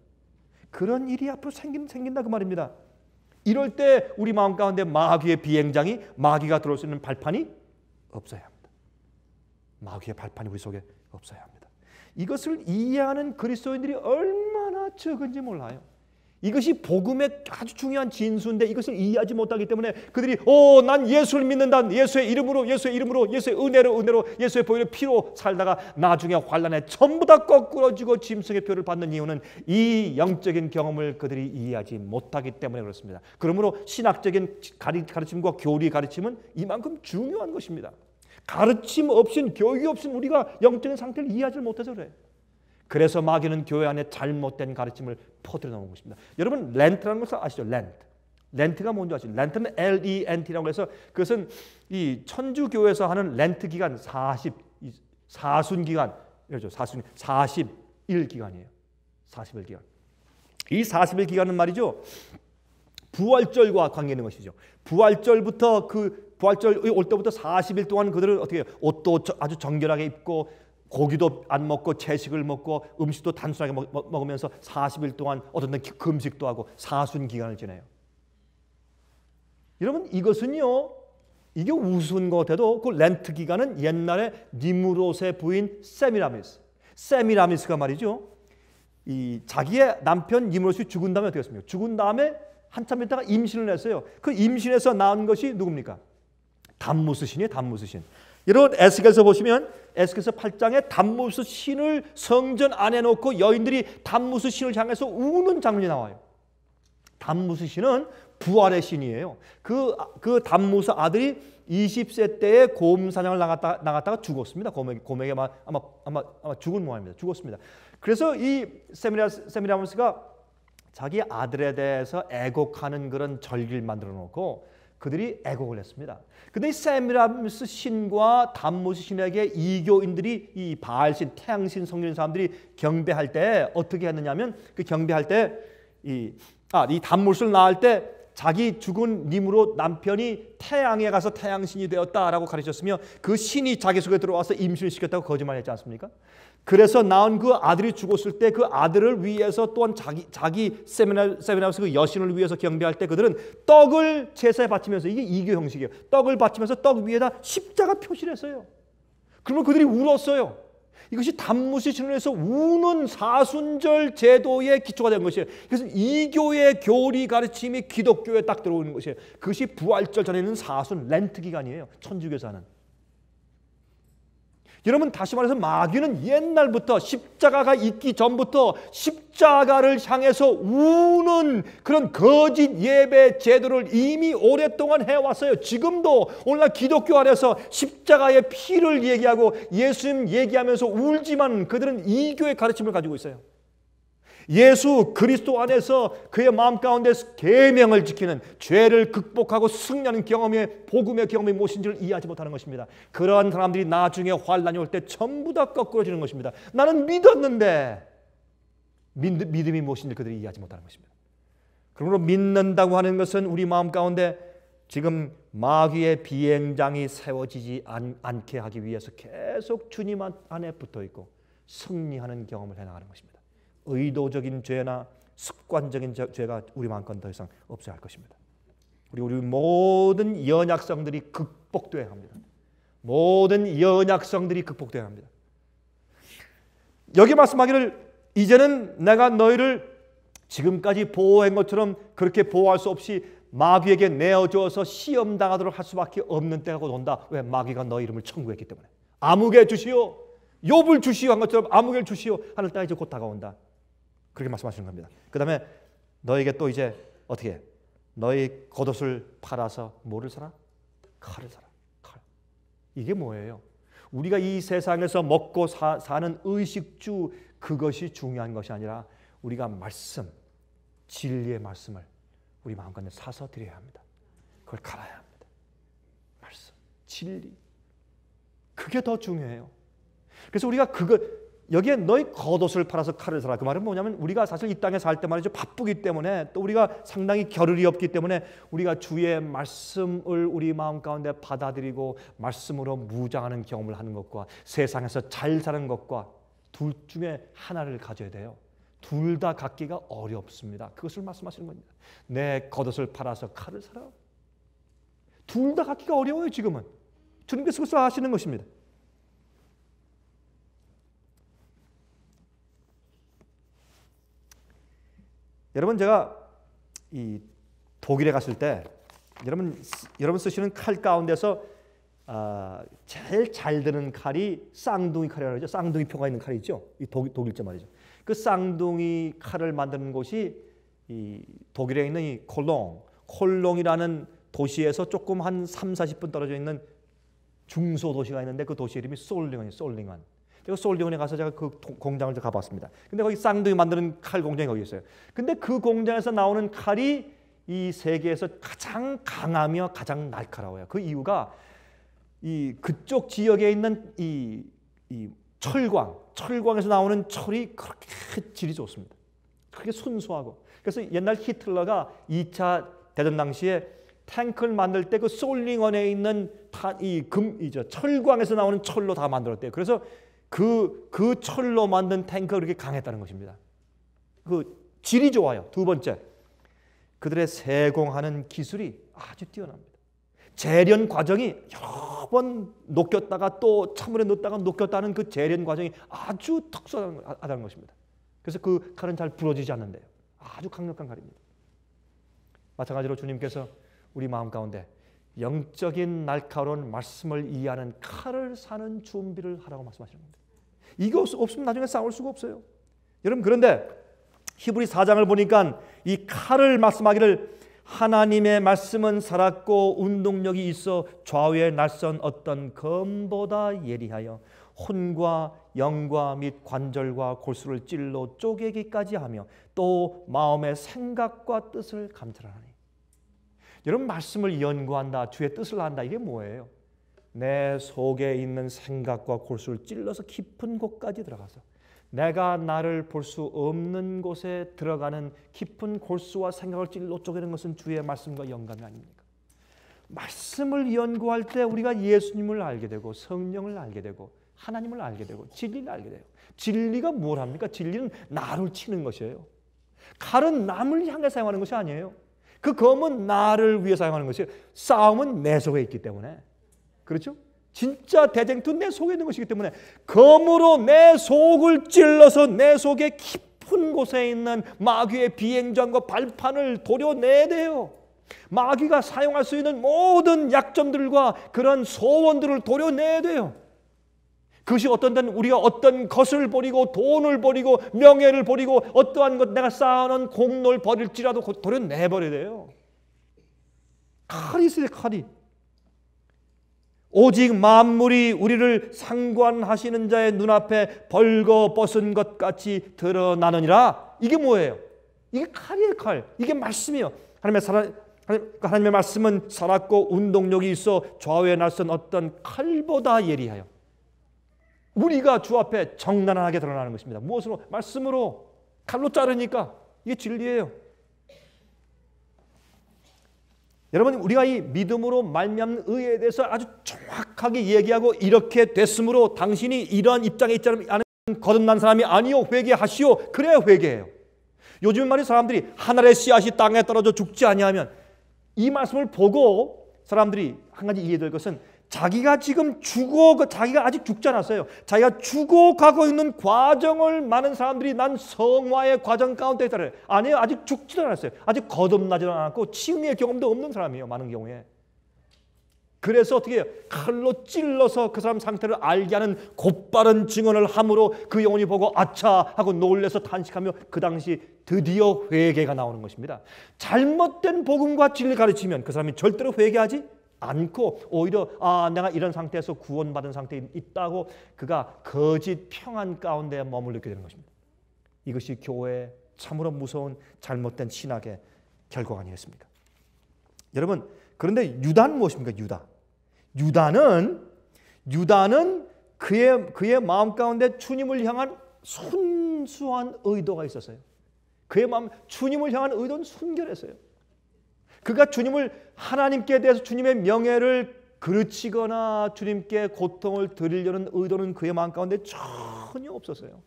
그런 일이 앞으로 생긴다 그 말입니다. 이럴 때 우리 마음 가운데 마귀의 비행장이, 마귀가 들어올 수 있는 발판이 없어야 합니다. 마귀의 발판이 우리 속에 없어야 합니다. 이것을 이해하는 그리스도인들이 얼마나 적은지 몰라요. 이것이 복음의 아주 중요한 진수인데 이것을 이해하지 못하기 때문에 그들이 난 예수를 믿는다. 예수의 이름으로 예수의 은혜로 예수의 보혈의 피로 살다가 나중에 환난에 전부 다 거꾸러지고 짐승의 표를 받는 이유는 이 영적인 경험을 그들이 이해하지 못하기 때문에 그렇습니다. 그러므로 신학적인 가르침과 교리 가르침은 이만큼 중요한 것입니다. 가르침 없인 교육 없인 우리가 영적인 상태를 이해하지 못해서 그래요. 그래서 마귀는 교회 안에 잘못된 가르침을 퍼뜨려 놓은 것입니다. 여러분 렌트라는 것을 아시죠? 렌트가 뭔지 아시죠? 렌트는 L-E-N-T라고 해서 그것은 이 천주교에서 하는 렌트 기간 41기간이에요. 41기간. 이 41기간은 말이죠. 부활절과 관계 있는 것이죠. 부활절이 올 때부터 40일 동안 그들은 어떻게 해요? 옷도 아주 정결하게 입고 고기도 안 먹고 채식을 먹고 음식도 단순하게 먹으면서 40일 동안 어떤 데 금식도 하고 사순 기간을 지내요. 여러분 이것은요, 이게 우스운 것 같아도 그 렌트 기간은 옛날에 니무롯의 부인 세미라미스가 말이죠, 이 자기의 남편 니무롯이 죽은 다음에 어떻게 했습니까? 죽은 다음에 한참 있다가 임신을 했어요. 그 임신에서 낳은 것이 누굽니까? 담무스신이에요. 담무스신. 여러분 에스겔서 보시면 에스겔서 8장에 담무스 신을 성전 안에 놓고 여인들이 담무스 신을 향해서 우는 장면이 나와요. 담무스 신은 부활의 신이에요. 그 담무스 아들이 20세 때에 곰 사냥을 나갔다가 죽었습니다. 곰에게 아마 죽은 모양입니다. 죽었습니다. 그래서 이 세미라미스가 자기 아들에 대해서 애곡하는 그런 절기를 만들어 놓고 그들이 애곡을 했습니다. 그런데 세미라미스 신과 담무스 신에게 이교인들이 이 바알신, 태양신 섬기는 사람들이 경배할 때 어떻게 했느냐면 그 경배할 때 이 담무스를 낳을 때 자기 죽은 님으로 남편이 태양에 가서 태양신이 되었다라고 가르쳤으며 그 신이 자기 속에 들어와서 임신을 시켰다고 거짓말했지 않습니까? 그래서 낳은 그 아들이 죽었을 때 그 아들을 위해서 또한 자기 세미나에서 그 여신을 위해서 경배할 때 그들은 떡을 제사에 바치면서, 이게 이교 형식이에요. 떡을 바치면서 떡 위에다 십자가 표시를 했어요. 그러면 그들이 울었어요. 이것이 담무스 신을 해서 우는 사순절 제도의 기초가 된 것이에요. 그래서 이교의 교리 가르침이 기독교에 딱 들어오는 것이에요. 그것이 부활절 전에는 사순 렌트 기간이에요. 천주교사는. 여러분 다시 말해서 마귀는 옛날부터 십자가가 있기 전부터 십자가를 향해서 우는 그런 거짓 예배 제도를 이미 오랫동안 해왔어요. 지금도 오늘날 기독교 안에서 십자가의 피를 얘기하고 예수님 얘기하면서 울지만 그들은 이교의 가르침을 가지고 있어요. 예수 그리스도 안에서 그의 마음 가운데 계명을 지키는 죄를 극복하고 승리하는 경험의 복음의 경험이 무엇인지를 이해하지 못하는 것입니다. 그러한 사람들이 나중에 환난이 올 때 전부 다 거꾸러지는 것입니다. 나는 믿었는데 믿음이 무엇인지 그들이 이해하지 못하는 것입니다. 그러므로 믿는다고 하는 것은 우리 마음 가운데 지금 마귀의 비행장이 세워지지 않게 하기 위해서 계속 주님 안에 붙어있고 승리하는 경험을 해나가는 것입니다. 의도적인 죄나 습관적인 죄가 우리 마음껏 더 이상 없어야 할 것입니다. 우리 모든 연약성들이 극복되어야 합니다. 모든 연약성들이 극복되어야 합니다. 여기 말씀하기를 이제는 내가 너희를 지금까지 보호한 것처럼 그렇게 보호할 수 없이 마귀에게 내어줘서 시험당하도록 할 수밖에 없는 때가 곧 온다. 왜? 마귀가 너희 이름을 청구했기 때문에. 암흑에 주시오. 욥을 주시오 한 것처럼 암흑을 주시오 하늘 땅이 이제 곧 다가온다. 그렇게 말씀하시는 겁니다. 그 다음에 너에게 또 이제 어떻게 해? 너의 겉옷을 팔아서 뭐를 사라? 칼을 사라. 칼. 이게 뭐예요? 우리가 이 세상에서 먹고 사는 의식주 그것이 중요한 것이 아니라 우리가 말씀, 진리의 말씀을 우리 마음가운데 사서 드려야 합니다. 그걸 갈아야 합니다. 말씀, 진리. 그게 더 중요해요. 그래서 우리가 여기에 너희 겉옷을 팔아서 칼을 사라. 그 말은 뭐냐면 우리가 사실 이 땅에 살 때 말이죠. 바쁘기 때문에 또 우리가 상당히 겨를이 없기 때문에 우리가 주의 말씀을 우리 마음 가운데 받아들이고 말씀으로 무장하는 경험을 하는 것과 세상에서 잘 사는 것과 둘 중에 하나를 가져야 돼요. 둘 다 갖기가 어렵습니다. 그것을 말씀하시는 겁니다. 내 겉옷을 팔아서 칼을 사라. 둘 다 갖기가 어려워요. 지금은. 주님께서 그것을 하시는 것입니다. 여러분 제가 이 독일에 갔을 때 여러분 쓰시는 칼 가운데서 제일 잘 드는 칼이 쌍둥이 칼이라고 하죠. 쌍둥이 표가 있는 칼이 있죠. 이 독일제 말이죠. 그 쌍둥이 칼을 만드는 곳이 이 독일에 있는 이 콜롱이라는 도시에서 조금 한 30-40분 떨어져 있는 중소도시가 있는데 그 도시 이름이 솔링원이에요. 솔링원. 제가 솔링원에 가서 제가 그 공장을 가봤습니다. 근데 거기 쌍둥이 만드는 칼 공장이 거기 있어요. 근데 그 공장에서 나오는 칼이 이 세계에서 가장 강하며 가장 날카로워요. 그 이유가 그쪽 지역에 있는 이 철광에서 나오는 철이 그렇게 질이 좋습니다. 그렇게 순수하고. 그래서 옛날 히틀러가 2차 대전 당시에 탱크를 만들 때 그 솔링원에 있는 철광에서 나오는 철로 다 만들었대요. 그래서 그 철로 만든 탱크가 그렇게 강했다는 것입니다. 그 질이 좋아요. 두 번째, 그들의 세공하는 기술이 아주 뛰어납니다. 재련 과정이 여러 번 녹였다가 또 찬물에 넣었다가 녹였다는 그 재련 과정이 아주 특수하다는 것입니다. 그래서 그 칼은 잘 부러지지 않는데요. 아주 강력한 칼입니다. 마찬가지로 주님께서 우리 마음 가운데 영적인 날카로운 말씀을 이해하는 칼을 사는 준비를 하라고 말씀하시는 겁니다. 이거 없으면 나중에 싸울 수가 없어요. 여러분 그런데 히브리 4장을 보니까 이 칼을 말씀하기를 하나님의 말씀은 살았고 운동력이 있어 좌우에 날선 어떤 검보다 예리하여 혼과 영과 및 관절과 골수를 찔러 쪼개기까지 하며 또 마음의 생각과 뜻을 감찰하니. 여러분 말씀을 연구한다. 주의 뜻을 안다. 이게 뭐예요? 내 속에 있는 생각과 골수를 찔러서 깊은 곳까지 들어가서 내가 나를 볼 수 없는 곳에 들어가는 깊은 골수와 생각을 찔러 쪼개는 것은 주의 말씀과 영감이 아닙니까? 말씀을 연구할 때 우리가 예수님을 알게 되고 성령을 알게 되고 하나님을 알게 되고 진리를 알게 돼요. 진리가 뭘 합니까? 진리는 나를 치는 것이에요. 칼은 남을 향해 사용하는 것이 아니에요. 그 검은 나를 위해 사용하는 것이에요. 싸움은 내 속에 있기 때문에. 그렇죠? 진짜 대쟁투는 내 속에 있는 것이기 때문에 검으로 내 속을 찔러서 내 속에 깊은 곳에 있는 마귀의 비행장과 발판을 도려내야 돼요. 마귀가 사용할 수 있는 모든 약점들과 그런 소원들을 도려내야 돼요. 그것이 어떤 때는 우리가 어떤 것을 버리고 돈을 버리고 명예를 버리고 어떠한 것 내가 쌓아놓은 공로를 버릴지라도 도려 내버려야 돼요. 칼이 있어요, 칼이. 오직 만물이 우리를 상관하시는 자의 눈앞에 벌거벗은 것 같이 드러나느니라. 이게 뭐예요? 이게 칼이에요, 칼. 이게 말씀이에요. 하나님의 말씀은 살았고 운동력이 있어 좌우에 날선 어떤 칼보다 예리하여 우리가 주 앞에 정난하게 드러나는 것입니다. 무엇으로? 말씀으로. 칼로 자르니까. 이게 진리예요. 여러분, 우리가 이 믿음으로 말미암는 의에 대해서 아주 정확하게 얘기하고 이렇게 됐으므로 당신이 이러한 입장에 있지 않은 거듭난 사람이 아니요, 회개하시오. 그래야 회개해요. 요즘 말이 사람들이 하늘의 씨앗이 땅에 떨어져 죽지 아니하면, 이 말씀을 보고 사람들이 한 가지 이해될 것은 자기가 지금 자기가 아직 죽지 않았어요. 자기가 죽어가고 있는 과정을 많은 사람들이 난 성화의 과정 가운데 있다래. 아니에요. 아직 죽지도 않았어요. 아직 거듭나지도 않았고 칭의의 경험도 없는 사람이에요, 많은 경우에. 그래서 어떻게 해요? 칼로 찔러서 그 사람 상태를 알게 하는 곧바른 증언을 함으로 그 영혼이 보고 아차 하고 놀래서 탄식하며 그 당시 드디어 회개가 나오는 것입니다. 잘못된 복음과 진리를 가르치면 그 사람이 절대로 회개하지 않고 오히려 내가 이런 상태에서 구원받은 상태에 있다고 그가 거짓 평안 가운데 머물게 되는 것입니다. 이것이 교회의 참으로 무서운 잘못된 신학의 결과가 아니겠습니까? 여러분, 그런데 유다는 무엇입니까? 유다는 그의 마음 가운데 주님을 향한 순수한 의도가 있었어요. 그의 마음, 주님을 향한 의도는 순결했어요. 그가 주님을, 하나님께 대해서 주님의 명예를 그르치거나 주님께 고통을 드리려는 의도는 그의 마음 가운데 전혀 없었어요.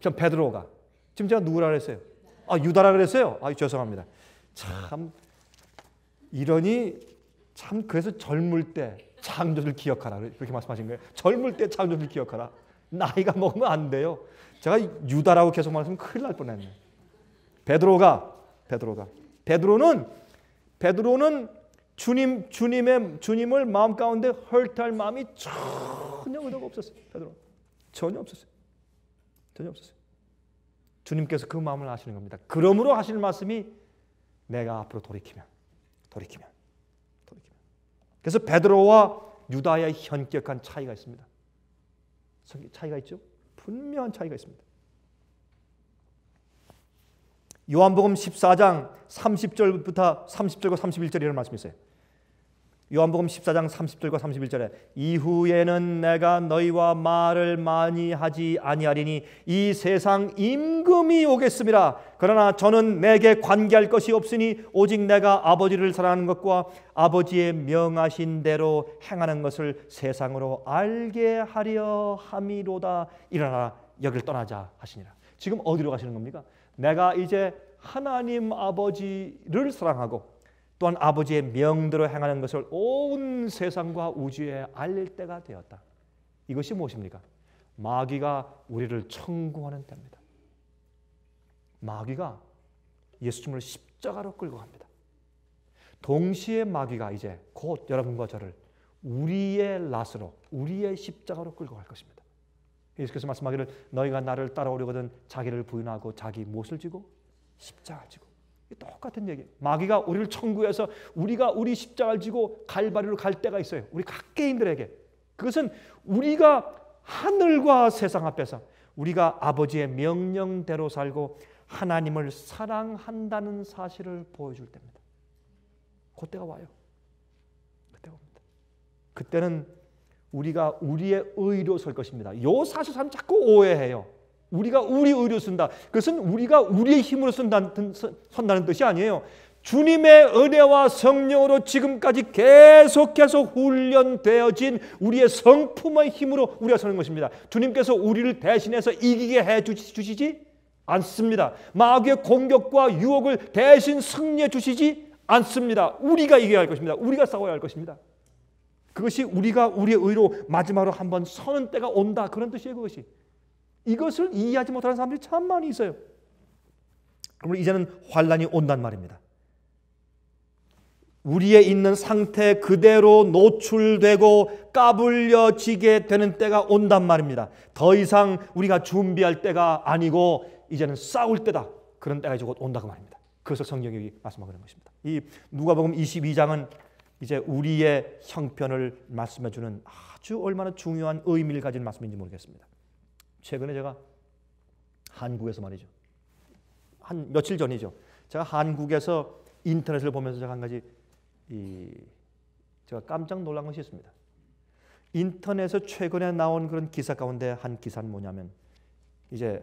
전 베드로가. 지금 제가 누구라 그랬어요? 유다라 그랬어요? 죄송합니다. 참, 이러니 참 그래서 젊을 때 창조를 기억하라. 그렇게 말씀하신 거예요. 젊을 때 창조를 기억하라. 나이가 먹으면 안 돼요. 제가 유다라고 계속 말하면 큰일 날 뻔했네. 베드로는 주님을 마음 가운데 헐탈 마음이 전혀 의도가 없었어요. 베드로 전혀 없었어요. 주님께서 그 마음을 아시는 겁니다. 그러므로 하시는 말씀이 내가 앞으로 돌이키면. 그래서 베드로와 유다의 현격한 차이가 있습니다. 차이가 있죠? 분명한 차이가 있습니다. 요한복음 14장 30절과 31절에 이런 말씀이 있어요. 요한복음 14장 30절과 31절에 이후에는 내가 너희와 말을 많이 하지 아니하리니 이 세상 임금이 오겠습니다. 그러나 저는 내게 관계할 것이 없으니 오직 내가 아버지를 사랑하는 것과 아버지의 명하신 대로 행하는 것을 세상으로 알게 하려 함이로다. 일어나라, 여길 떠나자 하시니라. 지금 어디로 가시는 겁니까? 내가 이제 하나님 아버지를 사랑하고 또한 아버지의 명대로 행하는 것을 온 세상과 우주에 알릴 때가 되었다. 이것이 무엇입니까? 마귀가 우리를 청구하는 때입니다. 마귀가 예수님을 십자가로 끌고 갑니다. 동시에 마귀가 이제 곧 여러분과 저를 우리의 낫으로, 우리의 십자가로 끌고 갈 것입니다. 예수께서 말씀하기를 너희가 나를 따라오려거든 자기를 부인하고 자기 몫을 지고 십자가를 지고. 똑같은 얘기예요. 마귀가 우리를 청구해서 우리가 우리 십자가를 지고 갈바리로 갈 때가 있어요. 우리 각개인들에게. 그것은 우리가 하늘과 세상 앞에서 우리가 아버지의 명령대로 살고 하나님을 사랑한다는 사실을 보여줄 때입니다. 그때가 와요. 그때가 옵니다. 그때는 우리가 우리의 의로 설 것입니다. 요 사실 사람 자꾸 오해해요. 우리가 우리 의로 쓴다. 그것은 우리가 우리의 힘으로 선다는 뜻이 아니에요. 주님의 은혜와 성령으로 지금까지 계속해서 훈련되어진 우리의 성품의 힘으로 우리가 서는 것입니다. 주님께서 우리를 대신해서 이기게 해주시지 않습니다. 마귀의 공격과 유혹을 대신 승리해 주시지 않습니다. 우리가 이겨야 할 것입니다. 우리가 싸워야 할 것입니다. 그것이 우리가 우리의 의로 마지막으로 한번 서는 때가 온다. 그런 뜻이에요, 그것이. 이것을 이해하지 못하는 사람들이 참 많이 있어요. 그러므로 이제는 환란이 온단 말입니다. 우리에 있는 상태 그대로 노출되고 까불려지게 되는 때가 온단 말입니다. 더 이상 우리가 준비할 때가 아니고 이제는 싸울 때다. 그런 때가 이제 곧 온다고 말입니다. 그래서 성경이 말씀하고 있는 것입니다. 이 누가복음 22장은 이제 우리의 형편을 말씀해주는 아주 얼마나 중요한 의미를 가진 말씀인지 모르겠습니다. 최근에 제가 한국에서 말이죠. 한 며칠 전이죠. 제가 한국에서 인터넷을 보면서 제가 한 가지 제가 깜짝 놀란 것이 있습니다. 인터넷에서 최근에 나온 그런 기사 가운데 한 기사는 뭐냐면 이제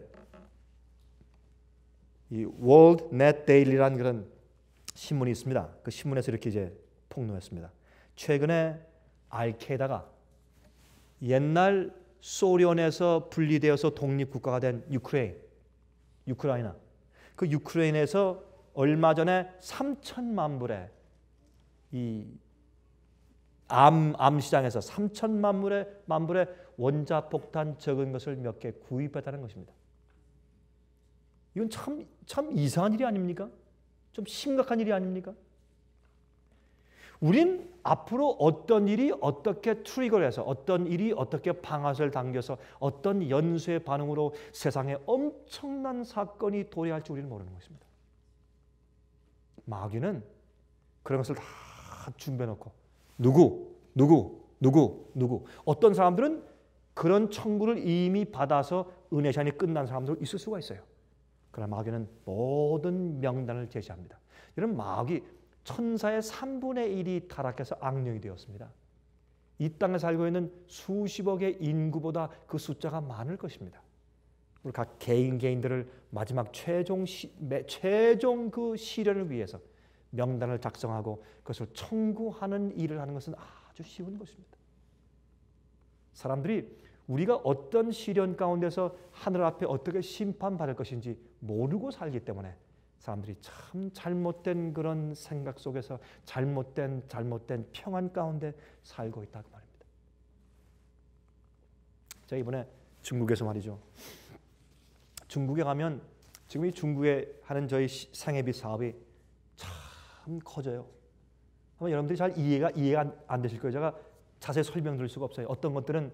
이 월드 넷 데일리라는 그런 신문이 있습니다. 그 신문에서 이렇게 이제 폭로했습니다. 최근에 알카에다가 옛날 소련에서 분리되어서 독립국가가 된 우크라이나 그 우크라이나에서 얼마 전에 3천만 불에 이 암시장에서 3천만 불에 원자폭탄 적은 것을 몇 개 구입했다는 것입니다. 이건 참 이상한 일이 아닙니까? 좀 심각한 일이 아닙니까? 우린 앞으로 어떤 일이 어떻게 트리거를 해서 어떤 일이 어떻게 방아쇠를 당겨서 어떤 연쇄 반응으로 세상에 엄청난 사건이 도래할지 우리는 모르는 것입니다. 마귀는 그런 것을 다 준비해놓고 누구 어떤 사람들은 그런 청구를 이미 받아서 은혜 시간이 끝난 사람들도 있을 수가 있어요. 그러나 마귀는 모든 명단을 제시합니다. 이런 마귀 천사의 3분의 1이 타락해서 악령이 되었습니다. 이 땅에 살고 있는 수십억의 인구보다 그 숫자가 많을 것입니다. 우리 각 개인들을 마지막 최종 그 시련을 위해서 명단을 작성하고 그것을 청구하는 일을 하는 것은 아주 쉬운 것입니다. 사람들이 우리가 어떤 시련 가운데서 하늘 앞에 어떻게 심판받을 것인지 모르고 살기 때문에 사람들이 참 잘못된 그런 생각 속에서 잘못된 평안 가운데 살고 있다고 말입니다. 제가 이번에 중국에서 말이죠. 중국에 가면 지금 이 중국에 하는 저희 생애비 사업이 참 커져요. 아마 여러분들이 잘 이해가 안 되실 거예요. 제가 자세히 설명드릴 수가 없어요. 어떤 것들은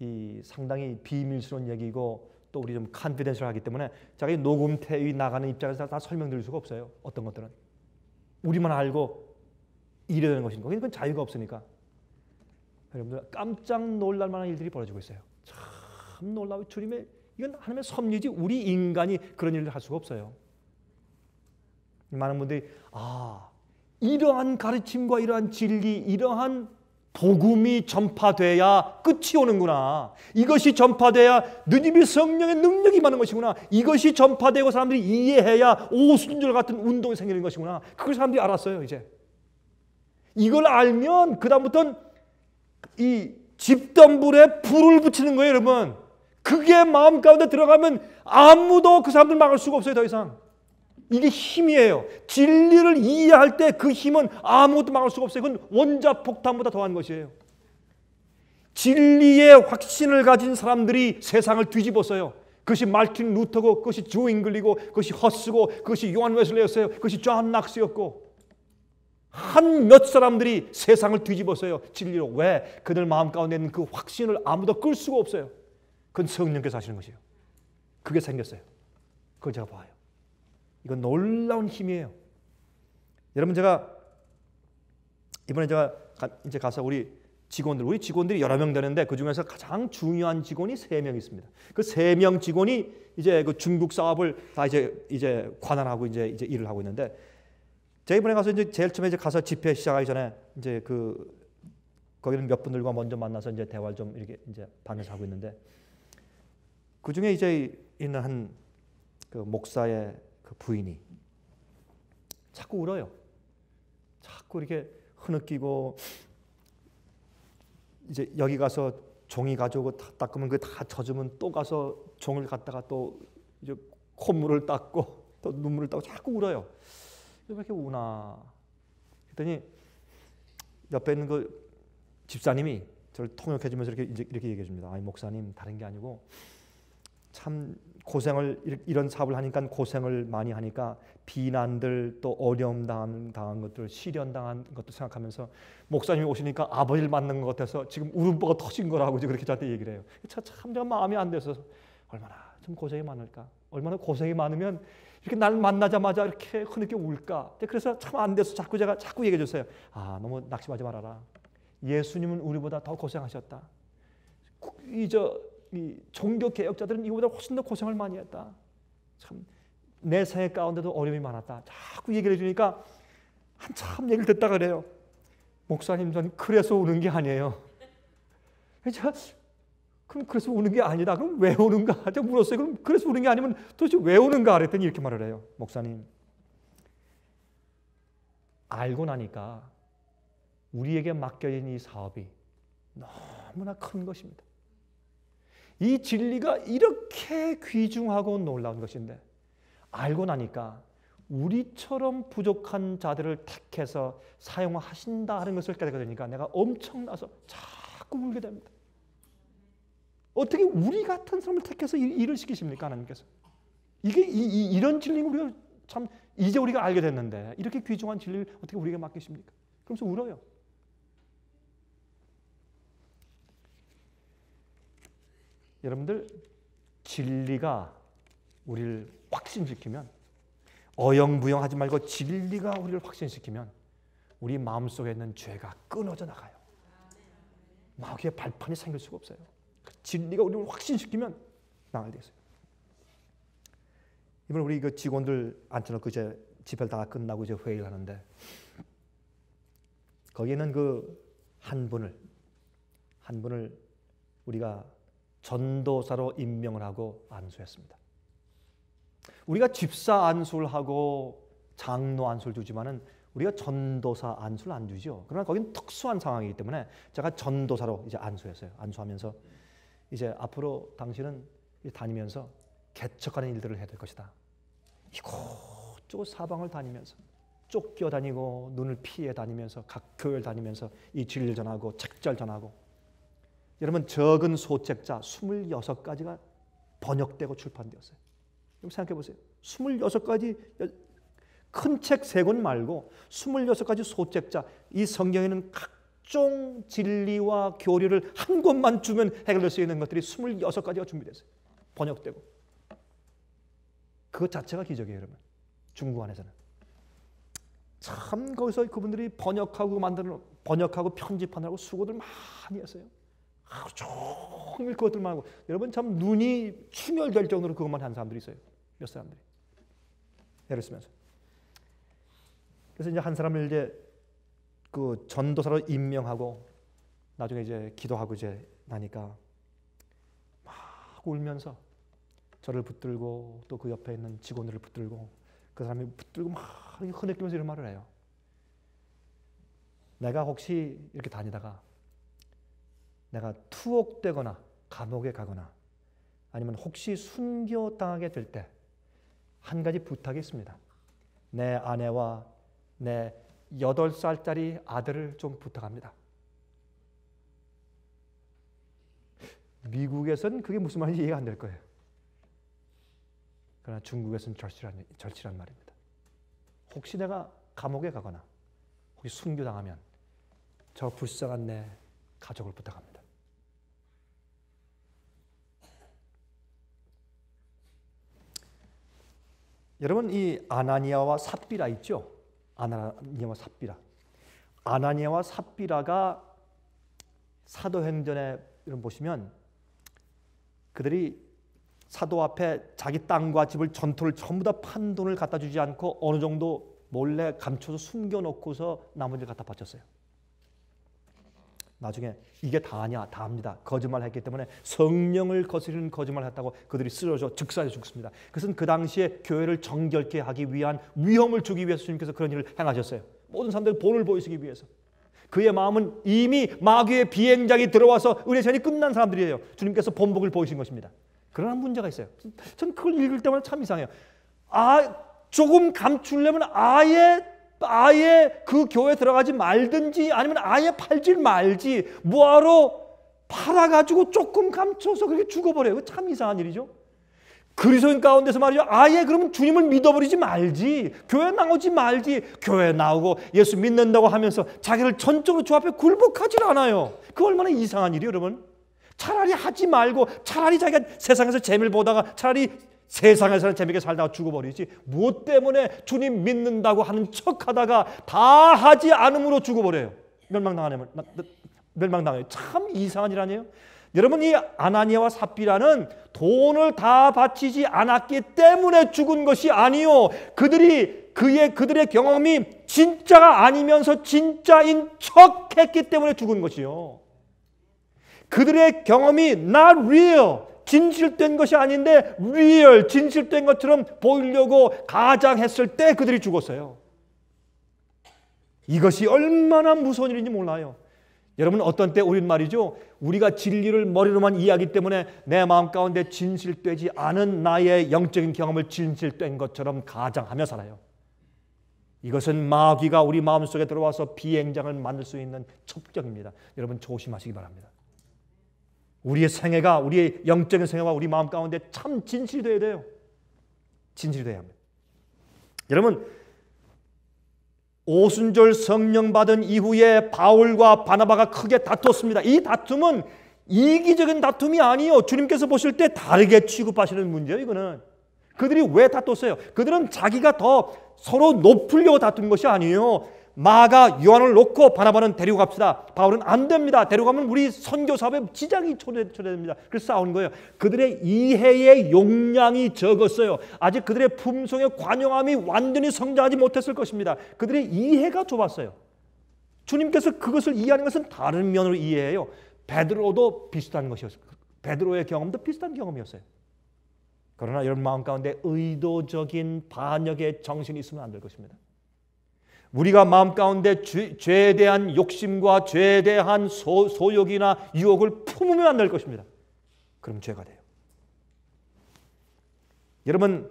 이 상당히 비밀스러운 얘기고 또 우리 좀 컨피덴셜하기 때문에 제가 이 녹음태의 나가는 입장에서 다 설명드릴 수가 없어요. 어떤 것들은 우리만 알고 이래야 되는 것인 거예요. 그건 자유가 없으니까. 여러분들 깜짝 놀랄 만한 일들이 벌어지고 있어요. 참 놀라워. 주님의 이건 하나님의 섭리지 우리 인간이 그런 일을 할 수가 없어요. 많은 분들이 이러한 가르침과 이러한 진리, 이러한 복음이 전파돼야 끝이 오는구나. 이것이 전파돼야 느님이 성령의 능력이 많은 것이구나. 이것이 전파되고 사람들이 이해해야 오순절 같은 운동이 생기는 것이구나. 그걸 사람들이 알았어요. 이제 이걸 알면 그 다음부터는 이 집단불에 불을 붙이는 거예요. 여러분 그게 마음 가운데 들어가면 아무도 그 사람들 막을 수가 없어요. 더 이상. 이게 힘이에요. 진리를 이해할 때 그 힘은 아무것도 막을 수가 없어요. 그건 원자폭탄보다 더한 것이에요. 진리의 확신을 가진 사람들이 세상을 뒤집었어요. 그것이 마르틴 루터고 그것이 조 잉글리고 그것이 허스고 그것이 요한 웨슬레였어요. 그것이 존 낙스였고 한 몇 사람들이 세상을 뒤집었어요. 진리로. 왜? 그들 마음 가운데 있는 그 확신을 아무도 끌 수가 없어요. 그건 성령께서 하시는 것이에요. 그게 생겼어요. 그걸 제가 봐요. 이건 놀라운 힘이에요. 여러분 제가 이번에 제가 이제 가서 우리 직원들이 여러 명 되는데 그 중에서 가장 중요한 직원이 3명 있습니다. 그 3명 직원이 이제 그 중국 사업을 다 이제 관할하고 이제 일을 하고 있는데 제가 이번에 가서 이제 제일 처음에 이제 가서 집회 시작하기 전에 이제 그 거기는 몇 분들과 먼저 만나서 이제 대화를 좀 이렇게 이제 반에서 하고 있는데 그 중에 이제 있는 한 그 목사의 그 부인이 자꾸 울어요. 자꾸 이렇게 흐느끼고 이제 여기 가서 종이 가져오고 다 닦으면 그 다 젖으면 또 가서 종을 갖다가 또 이제 콧물을 닦고 또 눈물을 닦고 자꾸 울어요. 왜 이렇게 우나? 그랬더니 옆에 있는 그 집사님이 저를 통역해주면서 이렇게 얘기해 줍니다. 아니 목사님 다른 게 아니고 참 고생을, 이런 사업을 하니까 고생을 많이 하니까 비난들 또 어려움 당한 것들, 시련당한 것도 생각하면서 목사님이 오시니까 아버지를 만난 것 같아서 지금 울음보가 터진 거라고 이제 그렇게 저한테 얘기를 해요. 참 내가 마음이 안 돼서 얼마나 좀 고생이 많을까? 얼마나 고생이 많으면 이렇게 날 만나자마자 이렇게 흐느껴 울까? 그래서 참 안 돼서 제가 자꾸 얘기해 주세요. 아, 너무 낙심하지 말아라. 예수님은 우리보다 더 고생하셨다. 이 종교 개혁자들은 이보다 훨씬 더 고생을 많이 했다. 참 내 생애 가운데도 어려움이 많았다. 자꾸 얘기를 해주니까 한참 얘기를 듣다 그래요. 목사님, 전 그래서 우는 게 아니에요. 그럼 그래서 우는 게 아니다. 그럼 왜 우는가? 제가 물었어요. 그럼 그래서 우는 게 아니면 도대체 왜 우는가? 그랬더니 이렇게 말을 해요. 목사님, 알고 나니까 우리에게 맡겨진 이 사업이 너무나 큰 것입니다. 이 진리가 이렇게 귀중하고 놀라운 것인데 알고 나니까 우리처럼 부족한 자들을 택해서 사용하신다 하는 것을 깨닫게 되니까 내가 엄청나서 자꾸 울게 됩니다. 어떻게 우리 같은 사람을 택해서 일을 시키십니까, 하나님께서? 이게 이런 진리를 우리가 참 이제 우리가 알게 됐는데 이렇게 귀중한 진리를 어떻게 우리에게 맡기십니까? 그러면서 울어요. 여러분들, 진리가 우리를 확신시키면, 어영부영하지 말고 진리가 우리를 확신시키면 우리 마음속에 있는 죄가 끊어져 나가요. 마귀의 발판이 생길 수가 없어요. 진리가 우리를 확신시키면 나가게 되어요. 이번에 우리 그 직원들 앉혀놓고 이제 집회를 다 끝나고 이제 회의를 하는데 거기에는 그 한 분을 우리가 전도사로 임명을 하고 안수했습니다. 우리가 집사 안수를 하고 장로 안수를 주지만은 우리가 전도사 안수를 안 주죠. 그러나 거긴 특수한 상황이기 때문에 제가 전도사로 이제 안수했어요. 안수하면서 이제 앞으로 당신은 다니면서 개척하는 일들을 해야 될 것이다. 이곳저곳 사방을 다니면서 쫓겨 다니고 눈을 피해 다니면서 각 교회를 다니면서 이 진리를 전하고 책자를 전하고, 여러분, 적은 소책자 26가지가 번역되고 출판되었어요. 여러분 생각해 보세요. 26가지 큰 책 3권 말고 26가지 소책자, 이 성경에는 각종 진리와 교리를 한 권만 주면 해결될 수 있는 것들이 26가지가 준비됐어요. 번역되고. 그것 자체가 기적이에요, 여러분. 중국 안에서는. 참 거기서 그분들이 번역하고 편집하느라고 수고들 많이 했어요. 하루 종일 그것들만 하고, 여러분 참 눈이 충혈될 정도로 그것만 한 사람들이 있어요. 몇 사람들이 예를 쓰면서. 그래서 이제 한 사람을 이제 그 전도사로 임명하고 나중에 이제 기도하고 이제 나니까 막 울면서 저를 붙들고 또 그 옆에 있는 직원들을 붙들고 그 사람이 붙들고 막 흐느끼면서 이런 말을 해요. 내가 혹시 이렇게 다니다가 내가 투옥되거나 감옥에 가거나 아니면 혹시 순교당하게 될 때 한 가지 부탁이 있습니다. 내 아내와 내 8살짜리 아들을 좀 부탁합니다. 미국에서는 그게 무슨 말인지 이해가 안 될 거예요. 그러나 중국에서는 절실한 말입니다. 혹시 내가 감옥에 가거나 혹시 순교당하면 저 불쌍한 내 가족을 부탁합니다. 여러분, 이 아나니아와 삽비라 있죠? 아나니아와 삽비라. 아나니아와 삽비라가 사도행전에 보시면 그들이 사도 앞에 자기 땅과 집을, 전토를 전부 다 판 돈을 갖다 주지 않고 어느 정도 몰래 감춰서 숨겨놓고서 나머지를 갖다 바쳤어요. 나중에 이게 다합니다. 거짓말을 했기 때문에 성령을 거스리는 거짓말을 했다고 그들이 쓰러져 즉사해 죽습니다. 그것은 그 당시에 교회를 정결케 하기 위한 위험을 주기 위해서 주님께서 그런 일을 행하셨어요. 모든 사람들의 본을 보이시기 위해서. 그의 마음은 이미 마귀의 비행장이 들어와서 은혜 시간이 끝난 사람들이에요. 주님께서 본복을 보이신 것입니다. 그러나 문제가 있어요. 전 그걸 읽을 때마다 참 이상해요. 조금 감추려면 아예 그 교회에 들어가지 말든지 아니면 아예 팔지 말지, 뭐하러 팔아가지고 조금 감춰서 그렇게 죽어버려요. 참 이상한 일이죠. 그리스도인 가운데서 말이죠. 아예 그러면 주님을 믿어버리지 말지. 교회 나오지 말지. 교회 나오고 예수 믿는다고 하면서 자기를 전적으로 주 앞에 굴복하지 않아요. 그 얼마나 이상한 일이에요, 여러분. 차라리 하지 말고 차라리 자기가 세상에서 재미를 보다가 차라리 세상에서는 재미있게 살다가 죽어버리지. 무엇 때문에 주님 믿는다고 하는 척하다가 다 하지 않음으로 죽어버려요. 멸망당해요. 참 이상한 일 아니에요? 여러분, 이 아나니아와 삽비라는 돈을 다 바치지 않았기 때문에 죽은 것이 아니요. 그들의 경험이 진짜가 아니면서 진짜인 척했기 때문에 죽은 것이요. 그들의 경험이 not real, 진실된 것이 아닌데 real, 진실된 것처럼 보이려고 가장했을 때 그들이 죽었어요. 이것이 얼마나 무서운 일인지 몰라요. 여러분, 어떤 때 우린 말이죠. 우리가 진리를 머리로만 이해하기 때문에 내 마음 가운데 진실되지 않은 나의 영적인 경험을 진실된 것처럼 가장하며 살아요. 이것은 마귀가 우리 마음속에 들어와서 비행장을 만들 수 있는 첩격입니다. 여러분, 조심하시기 바랍니다. 우리의 생애가, 우리의 영적인 생애가 우리 마음 가운데 참 진실이 되어야 돼요. 진실이 되어야 합니다. 여러분, 오순절 성령 받은 이후에 바울과 바나바가 크게 다투었습니다. 이 다툼은 이기적인 다툼이 아니에요. 주님께서 보실 때 다르게 취급하시는 문제예요, 이거는. 그들이 왜 다투었어요? 그들은 자기가 더 서로 높으려고 다툰 것이 아니에요. 마가 요한을 놓고 바나바는 데리고 갑시다. 바울은 안 됩니다. 데리고 가면 우리 선교 사업에 지장이 초래됩니다. 그래서 싸운 거예요. 그들의 이해의 용량이 적었어요. 아직 그들의 품성의 관용함이 완전히 성장하지 못했을 것입니다. 그들의 이해가 좁았어요. 주님께서 그것을 이해하는 것은 다른 면으로 이해해요. 베드로도 비슷한 것이었어요. 베드로의 경험도 비슷한 경험이었어요. 그러나 여러분 마음 가운데 의도적인 반역의 정신이 있으면 안 될 것입니다. 우리가 마음 가운데 죄에 대한 욕심과 죄에 대한 소욕이나 유혹을 품으면 안 될 것입니다. 그럼 죄가 돼요. 여러분,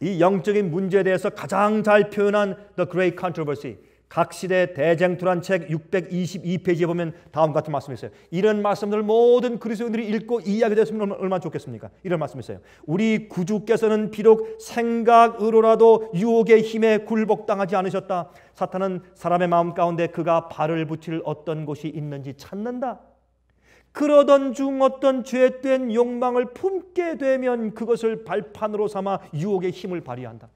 이 영적인 문제에 대해서 가장 잘 표현한 The Great Controversy, 각 시대 대쟁투란 책 622페이지에 보면 다음 같은 말씀이 있어요. 이런 말씀들 모든 그리스도인들이 읽고 이해하게 됐으면 얼마나 좋겠습니까? 이런 말씀이 있어요. 우리 구주께서는 비록 생각으로라도 유혹의 힘에 굴복당하지 않으셨다. 사탄은 사람의 마음 가운데 그가 발을 붙일 어떤 곳이 있는지 찾는다. 그러던 중 어떤 죄된 욕망을 품게 되면 그것을 발판으로 삼아 유혹의 힘을 발휘한다.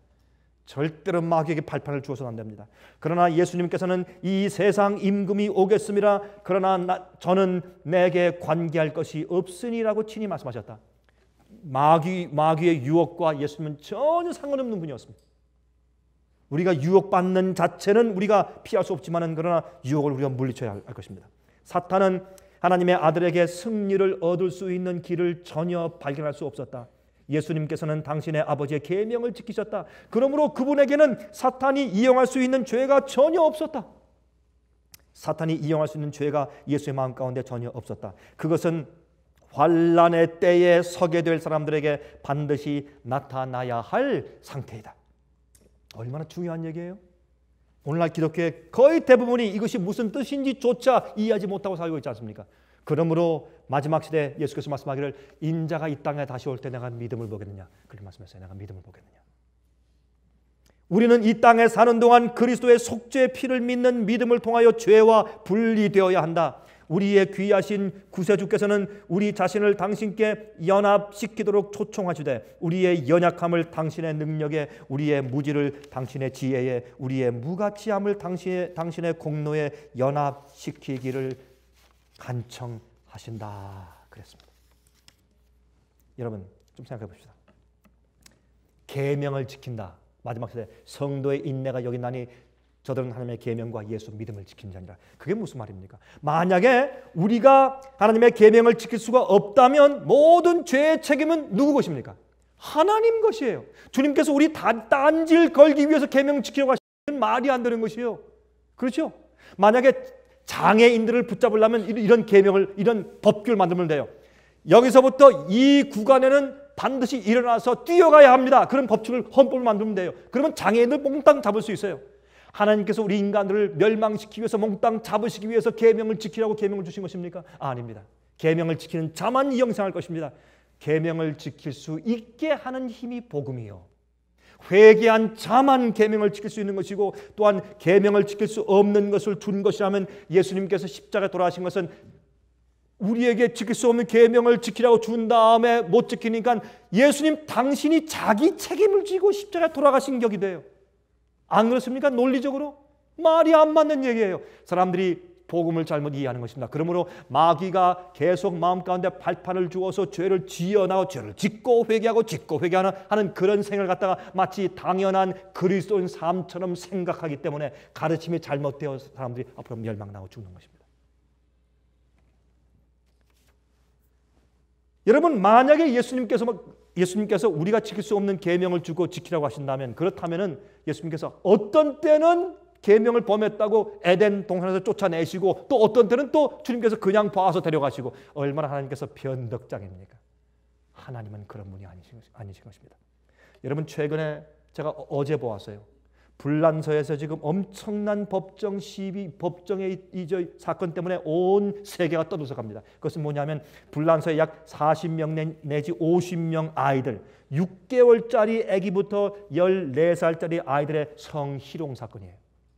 절대로 마귀에게 발판을 주어서는 안 됩니다. 그러나 예수님께서는 이 세상 임금이 오겠음이라. 그러나 저는 내게 관계할 것이 없으니라고 친히 말씀하셨다. 마귀의 유혹과 예수님은 전혀 상관없는 분이었습니다. 우리가 유혹받는 자체는 우리가 피할 수 없지만 그러나 유혹을 우리가 물리쳐야 할 것입니다. 사탄은 하나님의 아들에게 승리를 얻을 수 있는 길을 전혀 발견할 수 없었다. 예수님께서는 당신의 아버지의 계명을 지키셨다. 그러므로 그분에게는 사탄이 이용할 수 있는 죄가 전혀 없었다. 사탄이 이용할 수 있는 죄가 예수의 마음 가운데 전혀 없었다. 그것은 환난의 때에 서게 될 사람들에게 반드시 나타나야 할 상태이다. 얼마나 중요한 얘기예요? 오늘날 기독교의 거의 대부분이 이것이 무슨 뜻인지조차 이해하지 못하고 살고 있지 않습니까? 그러므로 마지막 시대에 예수께서 말씀하기를 인자가 이 땅에 다시 올 때 내가 믿음을 보겠느냐. 그렇게 말씀했어요. 내가 믿음을 보겠느냐. 우리는 이 땅에 사는 동안 그리스도의 속죄의 피를 믿는 믿음을 통하여 죄와 분리되어야 한다. 우리의 귀하신 구세주께서는 우리 자신을 당신께 연합시키도록 초청하시되 우리의 연약함을 당신의 능력에, 우리의 무지를 당신의 지혜에, 우리의 무가치함을 당신의 공로에 연합시키기를 간청하신다. 그랬습니다. 여러분, 좀 생각해 봅시다. 계명을 지킨다. 마지막 시대 성도의 인내가 여기 나니 저들은 하나님의 계명과 예수 믿음을 지킨 자니라. 그게 무슨 말입니까? 만약에 우리가 하나님의 계명을 지킬 수가 없다면 모든 죄의 책임은 누구 것입니까? 하나님 것이에요. 주님께서 우리 딴질 걸기 위해서 계명 지키려고 하시는 말이 안 되는 것이에요. 그렇죠? 만약에 장애인들을 붙잡으려면 이런 계명을, 이런 법규를 만들면 돼요. 여기서부터 이 구간에는 반드시 일어나서 뛰어가야 합니다. 그런 법칙을, 헌법을 만들면 돼요. 그러면 장애인을 몽땅 잡을 수 있어요. 하나님께서 우리 인간들을 멸망시키기 위해서, 몽땅 잡으시기 위해서 계명을 지키라고 계명을 주신 것입니까? 아닙니다. 계명을 지키는 자만 이 영생할 것입니다. 계명을 지킬 수 있게 하는 힘이 복음이요. 회개한 자만 계명을 지킬 수 있는 것이고 또한 계명을 지킬 수 없는 것을 준 것이라면 예수님께서 십자가에 돌아가신 것은 우리에게 지킬 수 없는 계명을 지키라고 준 다음에 못 지키니까 예수님 당신이 자기 책임을 지고 십자가에 돌아가신 격이 돼요. 안 그렇습니까? 논리적으로 말이 안 맞는 얘기예요. 사람들이 복음을 잘못 이해하는 것입니다. 그러므로 마귀가 계속 마음 가운데 발판을 주어서 죄를 지어나고 죄를 짓고 회개하고 짓고 회개하는 그런 생을 갖다가 마치 당연한 그리스도인 삶처럼 생각하기 때문에 가르침이 잘못되어서 사람들이 앞으로 멸망나고 죽는 것입니다. 여러분, 만약에 예수님께서 우리가 지킬 수 없는 계명을 주고 지키라고 하신다면, 그렇다면은 예수님께서 어떤 때는 계명을 범했다고 에덴 동산에서 쫓아내시고 또 어떤 때는 또 주님께서 그냥 봐서 데려가시고, 얼마나 하나님께서 변덕장입니까? 하나님은 그런 분이 아니신 것입니다. 여러분, 최근에 제가 어제 보았어요. 불란서에서 지금 엄청난 법정 시위, 법정의 이 사건 때문에 온 세계가 떠들썩합니다. 그것은 뭐냐면 불란서에 약 40명 내지 50명 아이들, 6개월짜리 아기부터 14살짜리 아이들의 성희롱 사건이에요.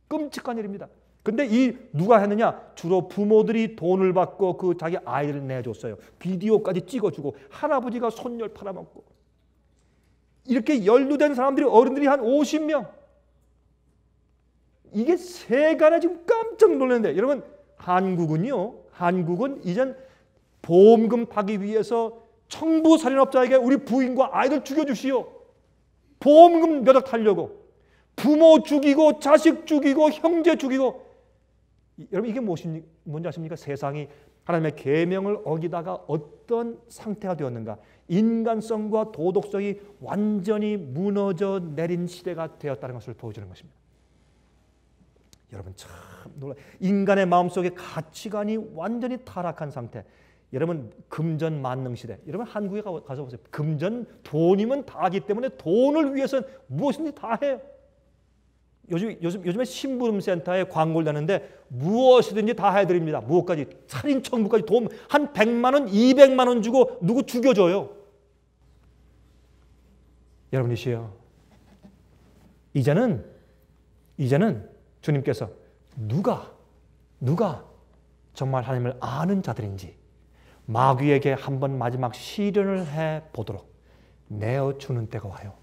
끔찍한 일입니다. 근데 이 누가 했느냐? 주로 부모들이 돈을 받고 그 자기 아이를 내줬어요. 비디오까지 찍어주고 할아버지가 손녀를 팔아먹고, 이렇게 연루된 사람들이, 어른들이 한 50명. 이게 세간에 지금 깜짝 놀랐는데, 여러분, 한국은 이젠 보험금 타기 위해서 청부 살인업자에게 우리 부인과 아이들 죽여주시오, 보험금 몇 억 타려고 부모 죽이고 자식 죽이고 형제 죽이고. 여러분, 이게 뭔지 아십니까? 세상이 하나님의 계명을 어기다가 어떤 상태가 되었는가. 인간성과 도덕성이 완전히 무너져 내린 시대가 되었다는 것을 보여주는 것입니다. 여러분, 참 놀라요. 인간의 마음속에 가치관이 완전히 타락한 상태. 여러분, 금전 만능 시대. 여러분, 한국에 가서 보세요. 금전, 돈이면 다기 때문에 돈을 위해서는 무엇이든지 다 해요. 요즘에 심부름센터에 광고를 내는데 무엇이든지 다 해드립니다. 무엇까지? 살인 청부까지. 돈 한 100만 원, 200만 원 주고 누구 죽여줘요. 여러분이시여, 이제는 주님께서 누가 정말 하나님을 아는 자들인지 마귀에게 한번 마지막 시련을 해보도록 내어주는 때가 와요.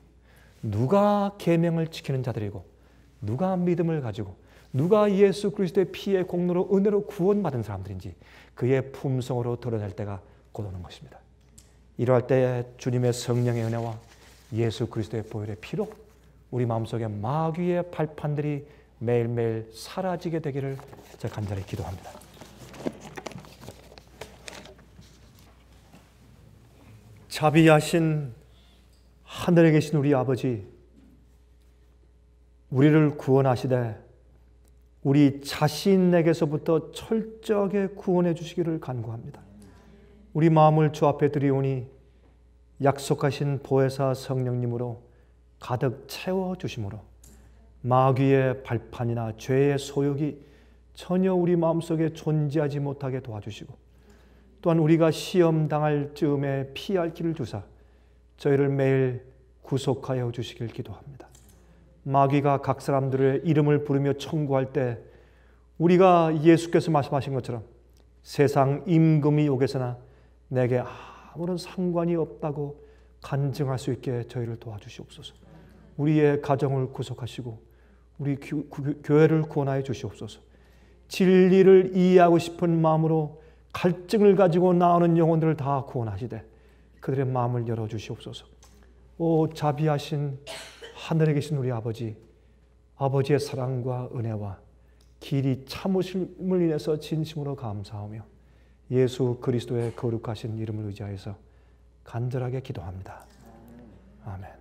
누가 계명을 지키는 자들이고, 누가 믿음을 가지고, 누가 예수 그리스도의 피의 공로로 은혜로 구원받은 사람들인지 그의 품성으로 드러낼 때가 곧 오는 것입니다. 이러할 때에 주님의 성령의 은혜와 예수 그리스도의 보혈의 피로 우리 마음속에 마귀의 발판들이 매일매일 사라지게 되기를 제가 간절히 기도합니다. 자비하신 하늘에 계신 우리 아버지, 우리를 구원하시되 우리 자신에게서부터 철저하게 구원해 주시기를 간구합니다. 우리 마음을 주 앞에 드리오니 약속하신 보혜사 성령님으로 가득 채워 주심으로 마귀의 발판이나 죄의 소욕이 전혀 우리 마음속에 존재하지 못하게 도와주시고, 또한 우리가 시험당할 즈음에 피할 길을 주사 저희를 매일 구속하여 주시길 기도합니다. 마귀가 각 사람들의 이름을 부르며 청구할 때 우리가 예수께서 말씀하신 것처럼 세상 임금이 오게서나 내게 아무런 상관이 없다고 간증할 수 있게 저희를 도와주시옵소서. 우리의 가정을 구속하시고 우리 교회를 구원하여 주시옵소서. 진리를 이해하고 싶은 마음으로 갈증을 가지고 나오는 영혼들을 다 구원하시되 그들의 마음을 열어주시옵소서. 오 자비하신 하늘에 계신 우리 아버지, 아버지의 사랑과 은혜와 길이 참으심을 인해서 진심으로 감사하며 예수 그리스도의 거룩하신 이름을 의지하여서 간절하게 기도합니다. 아멘.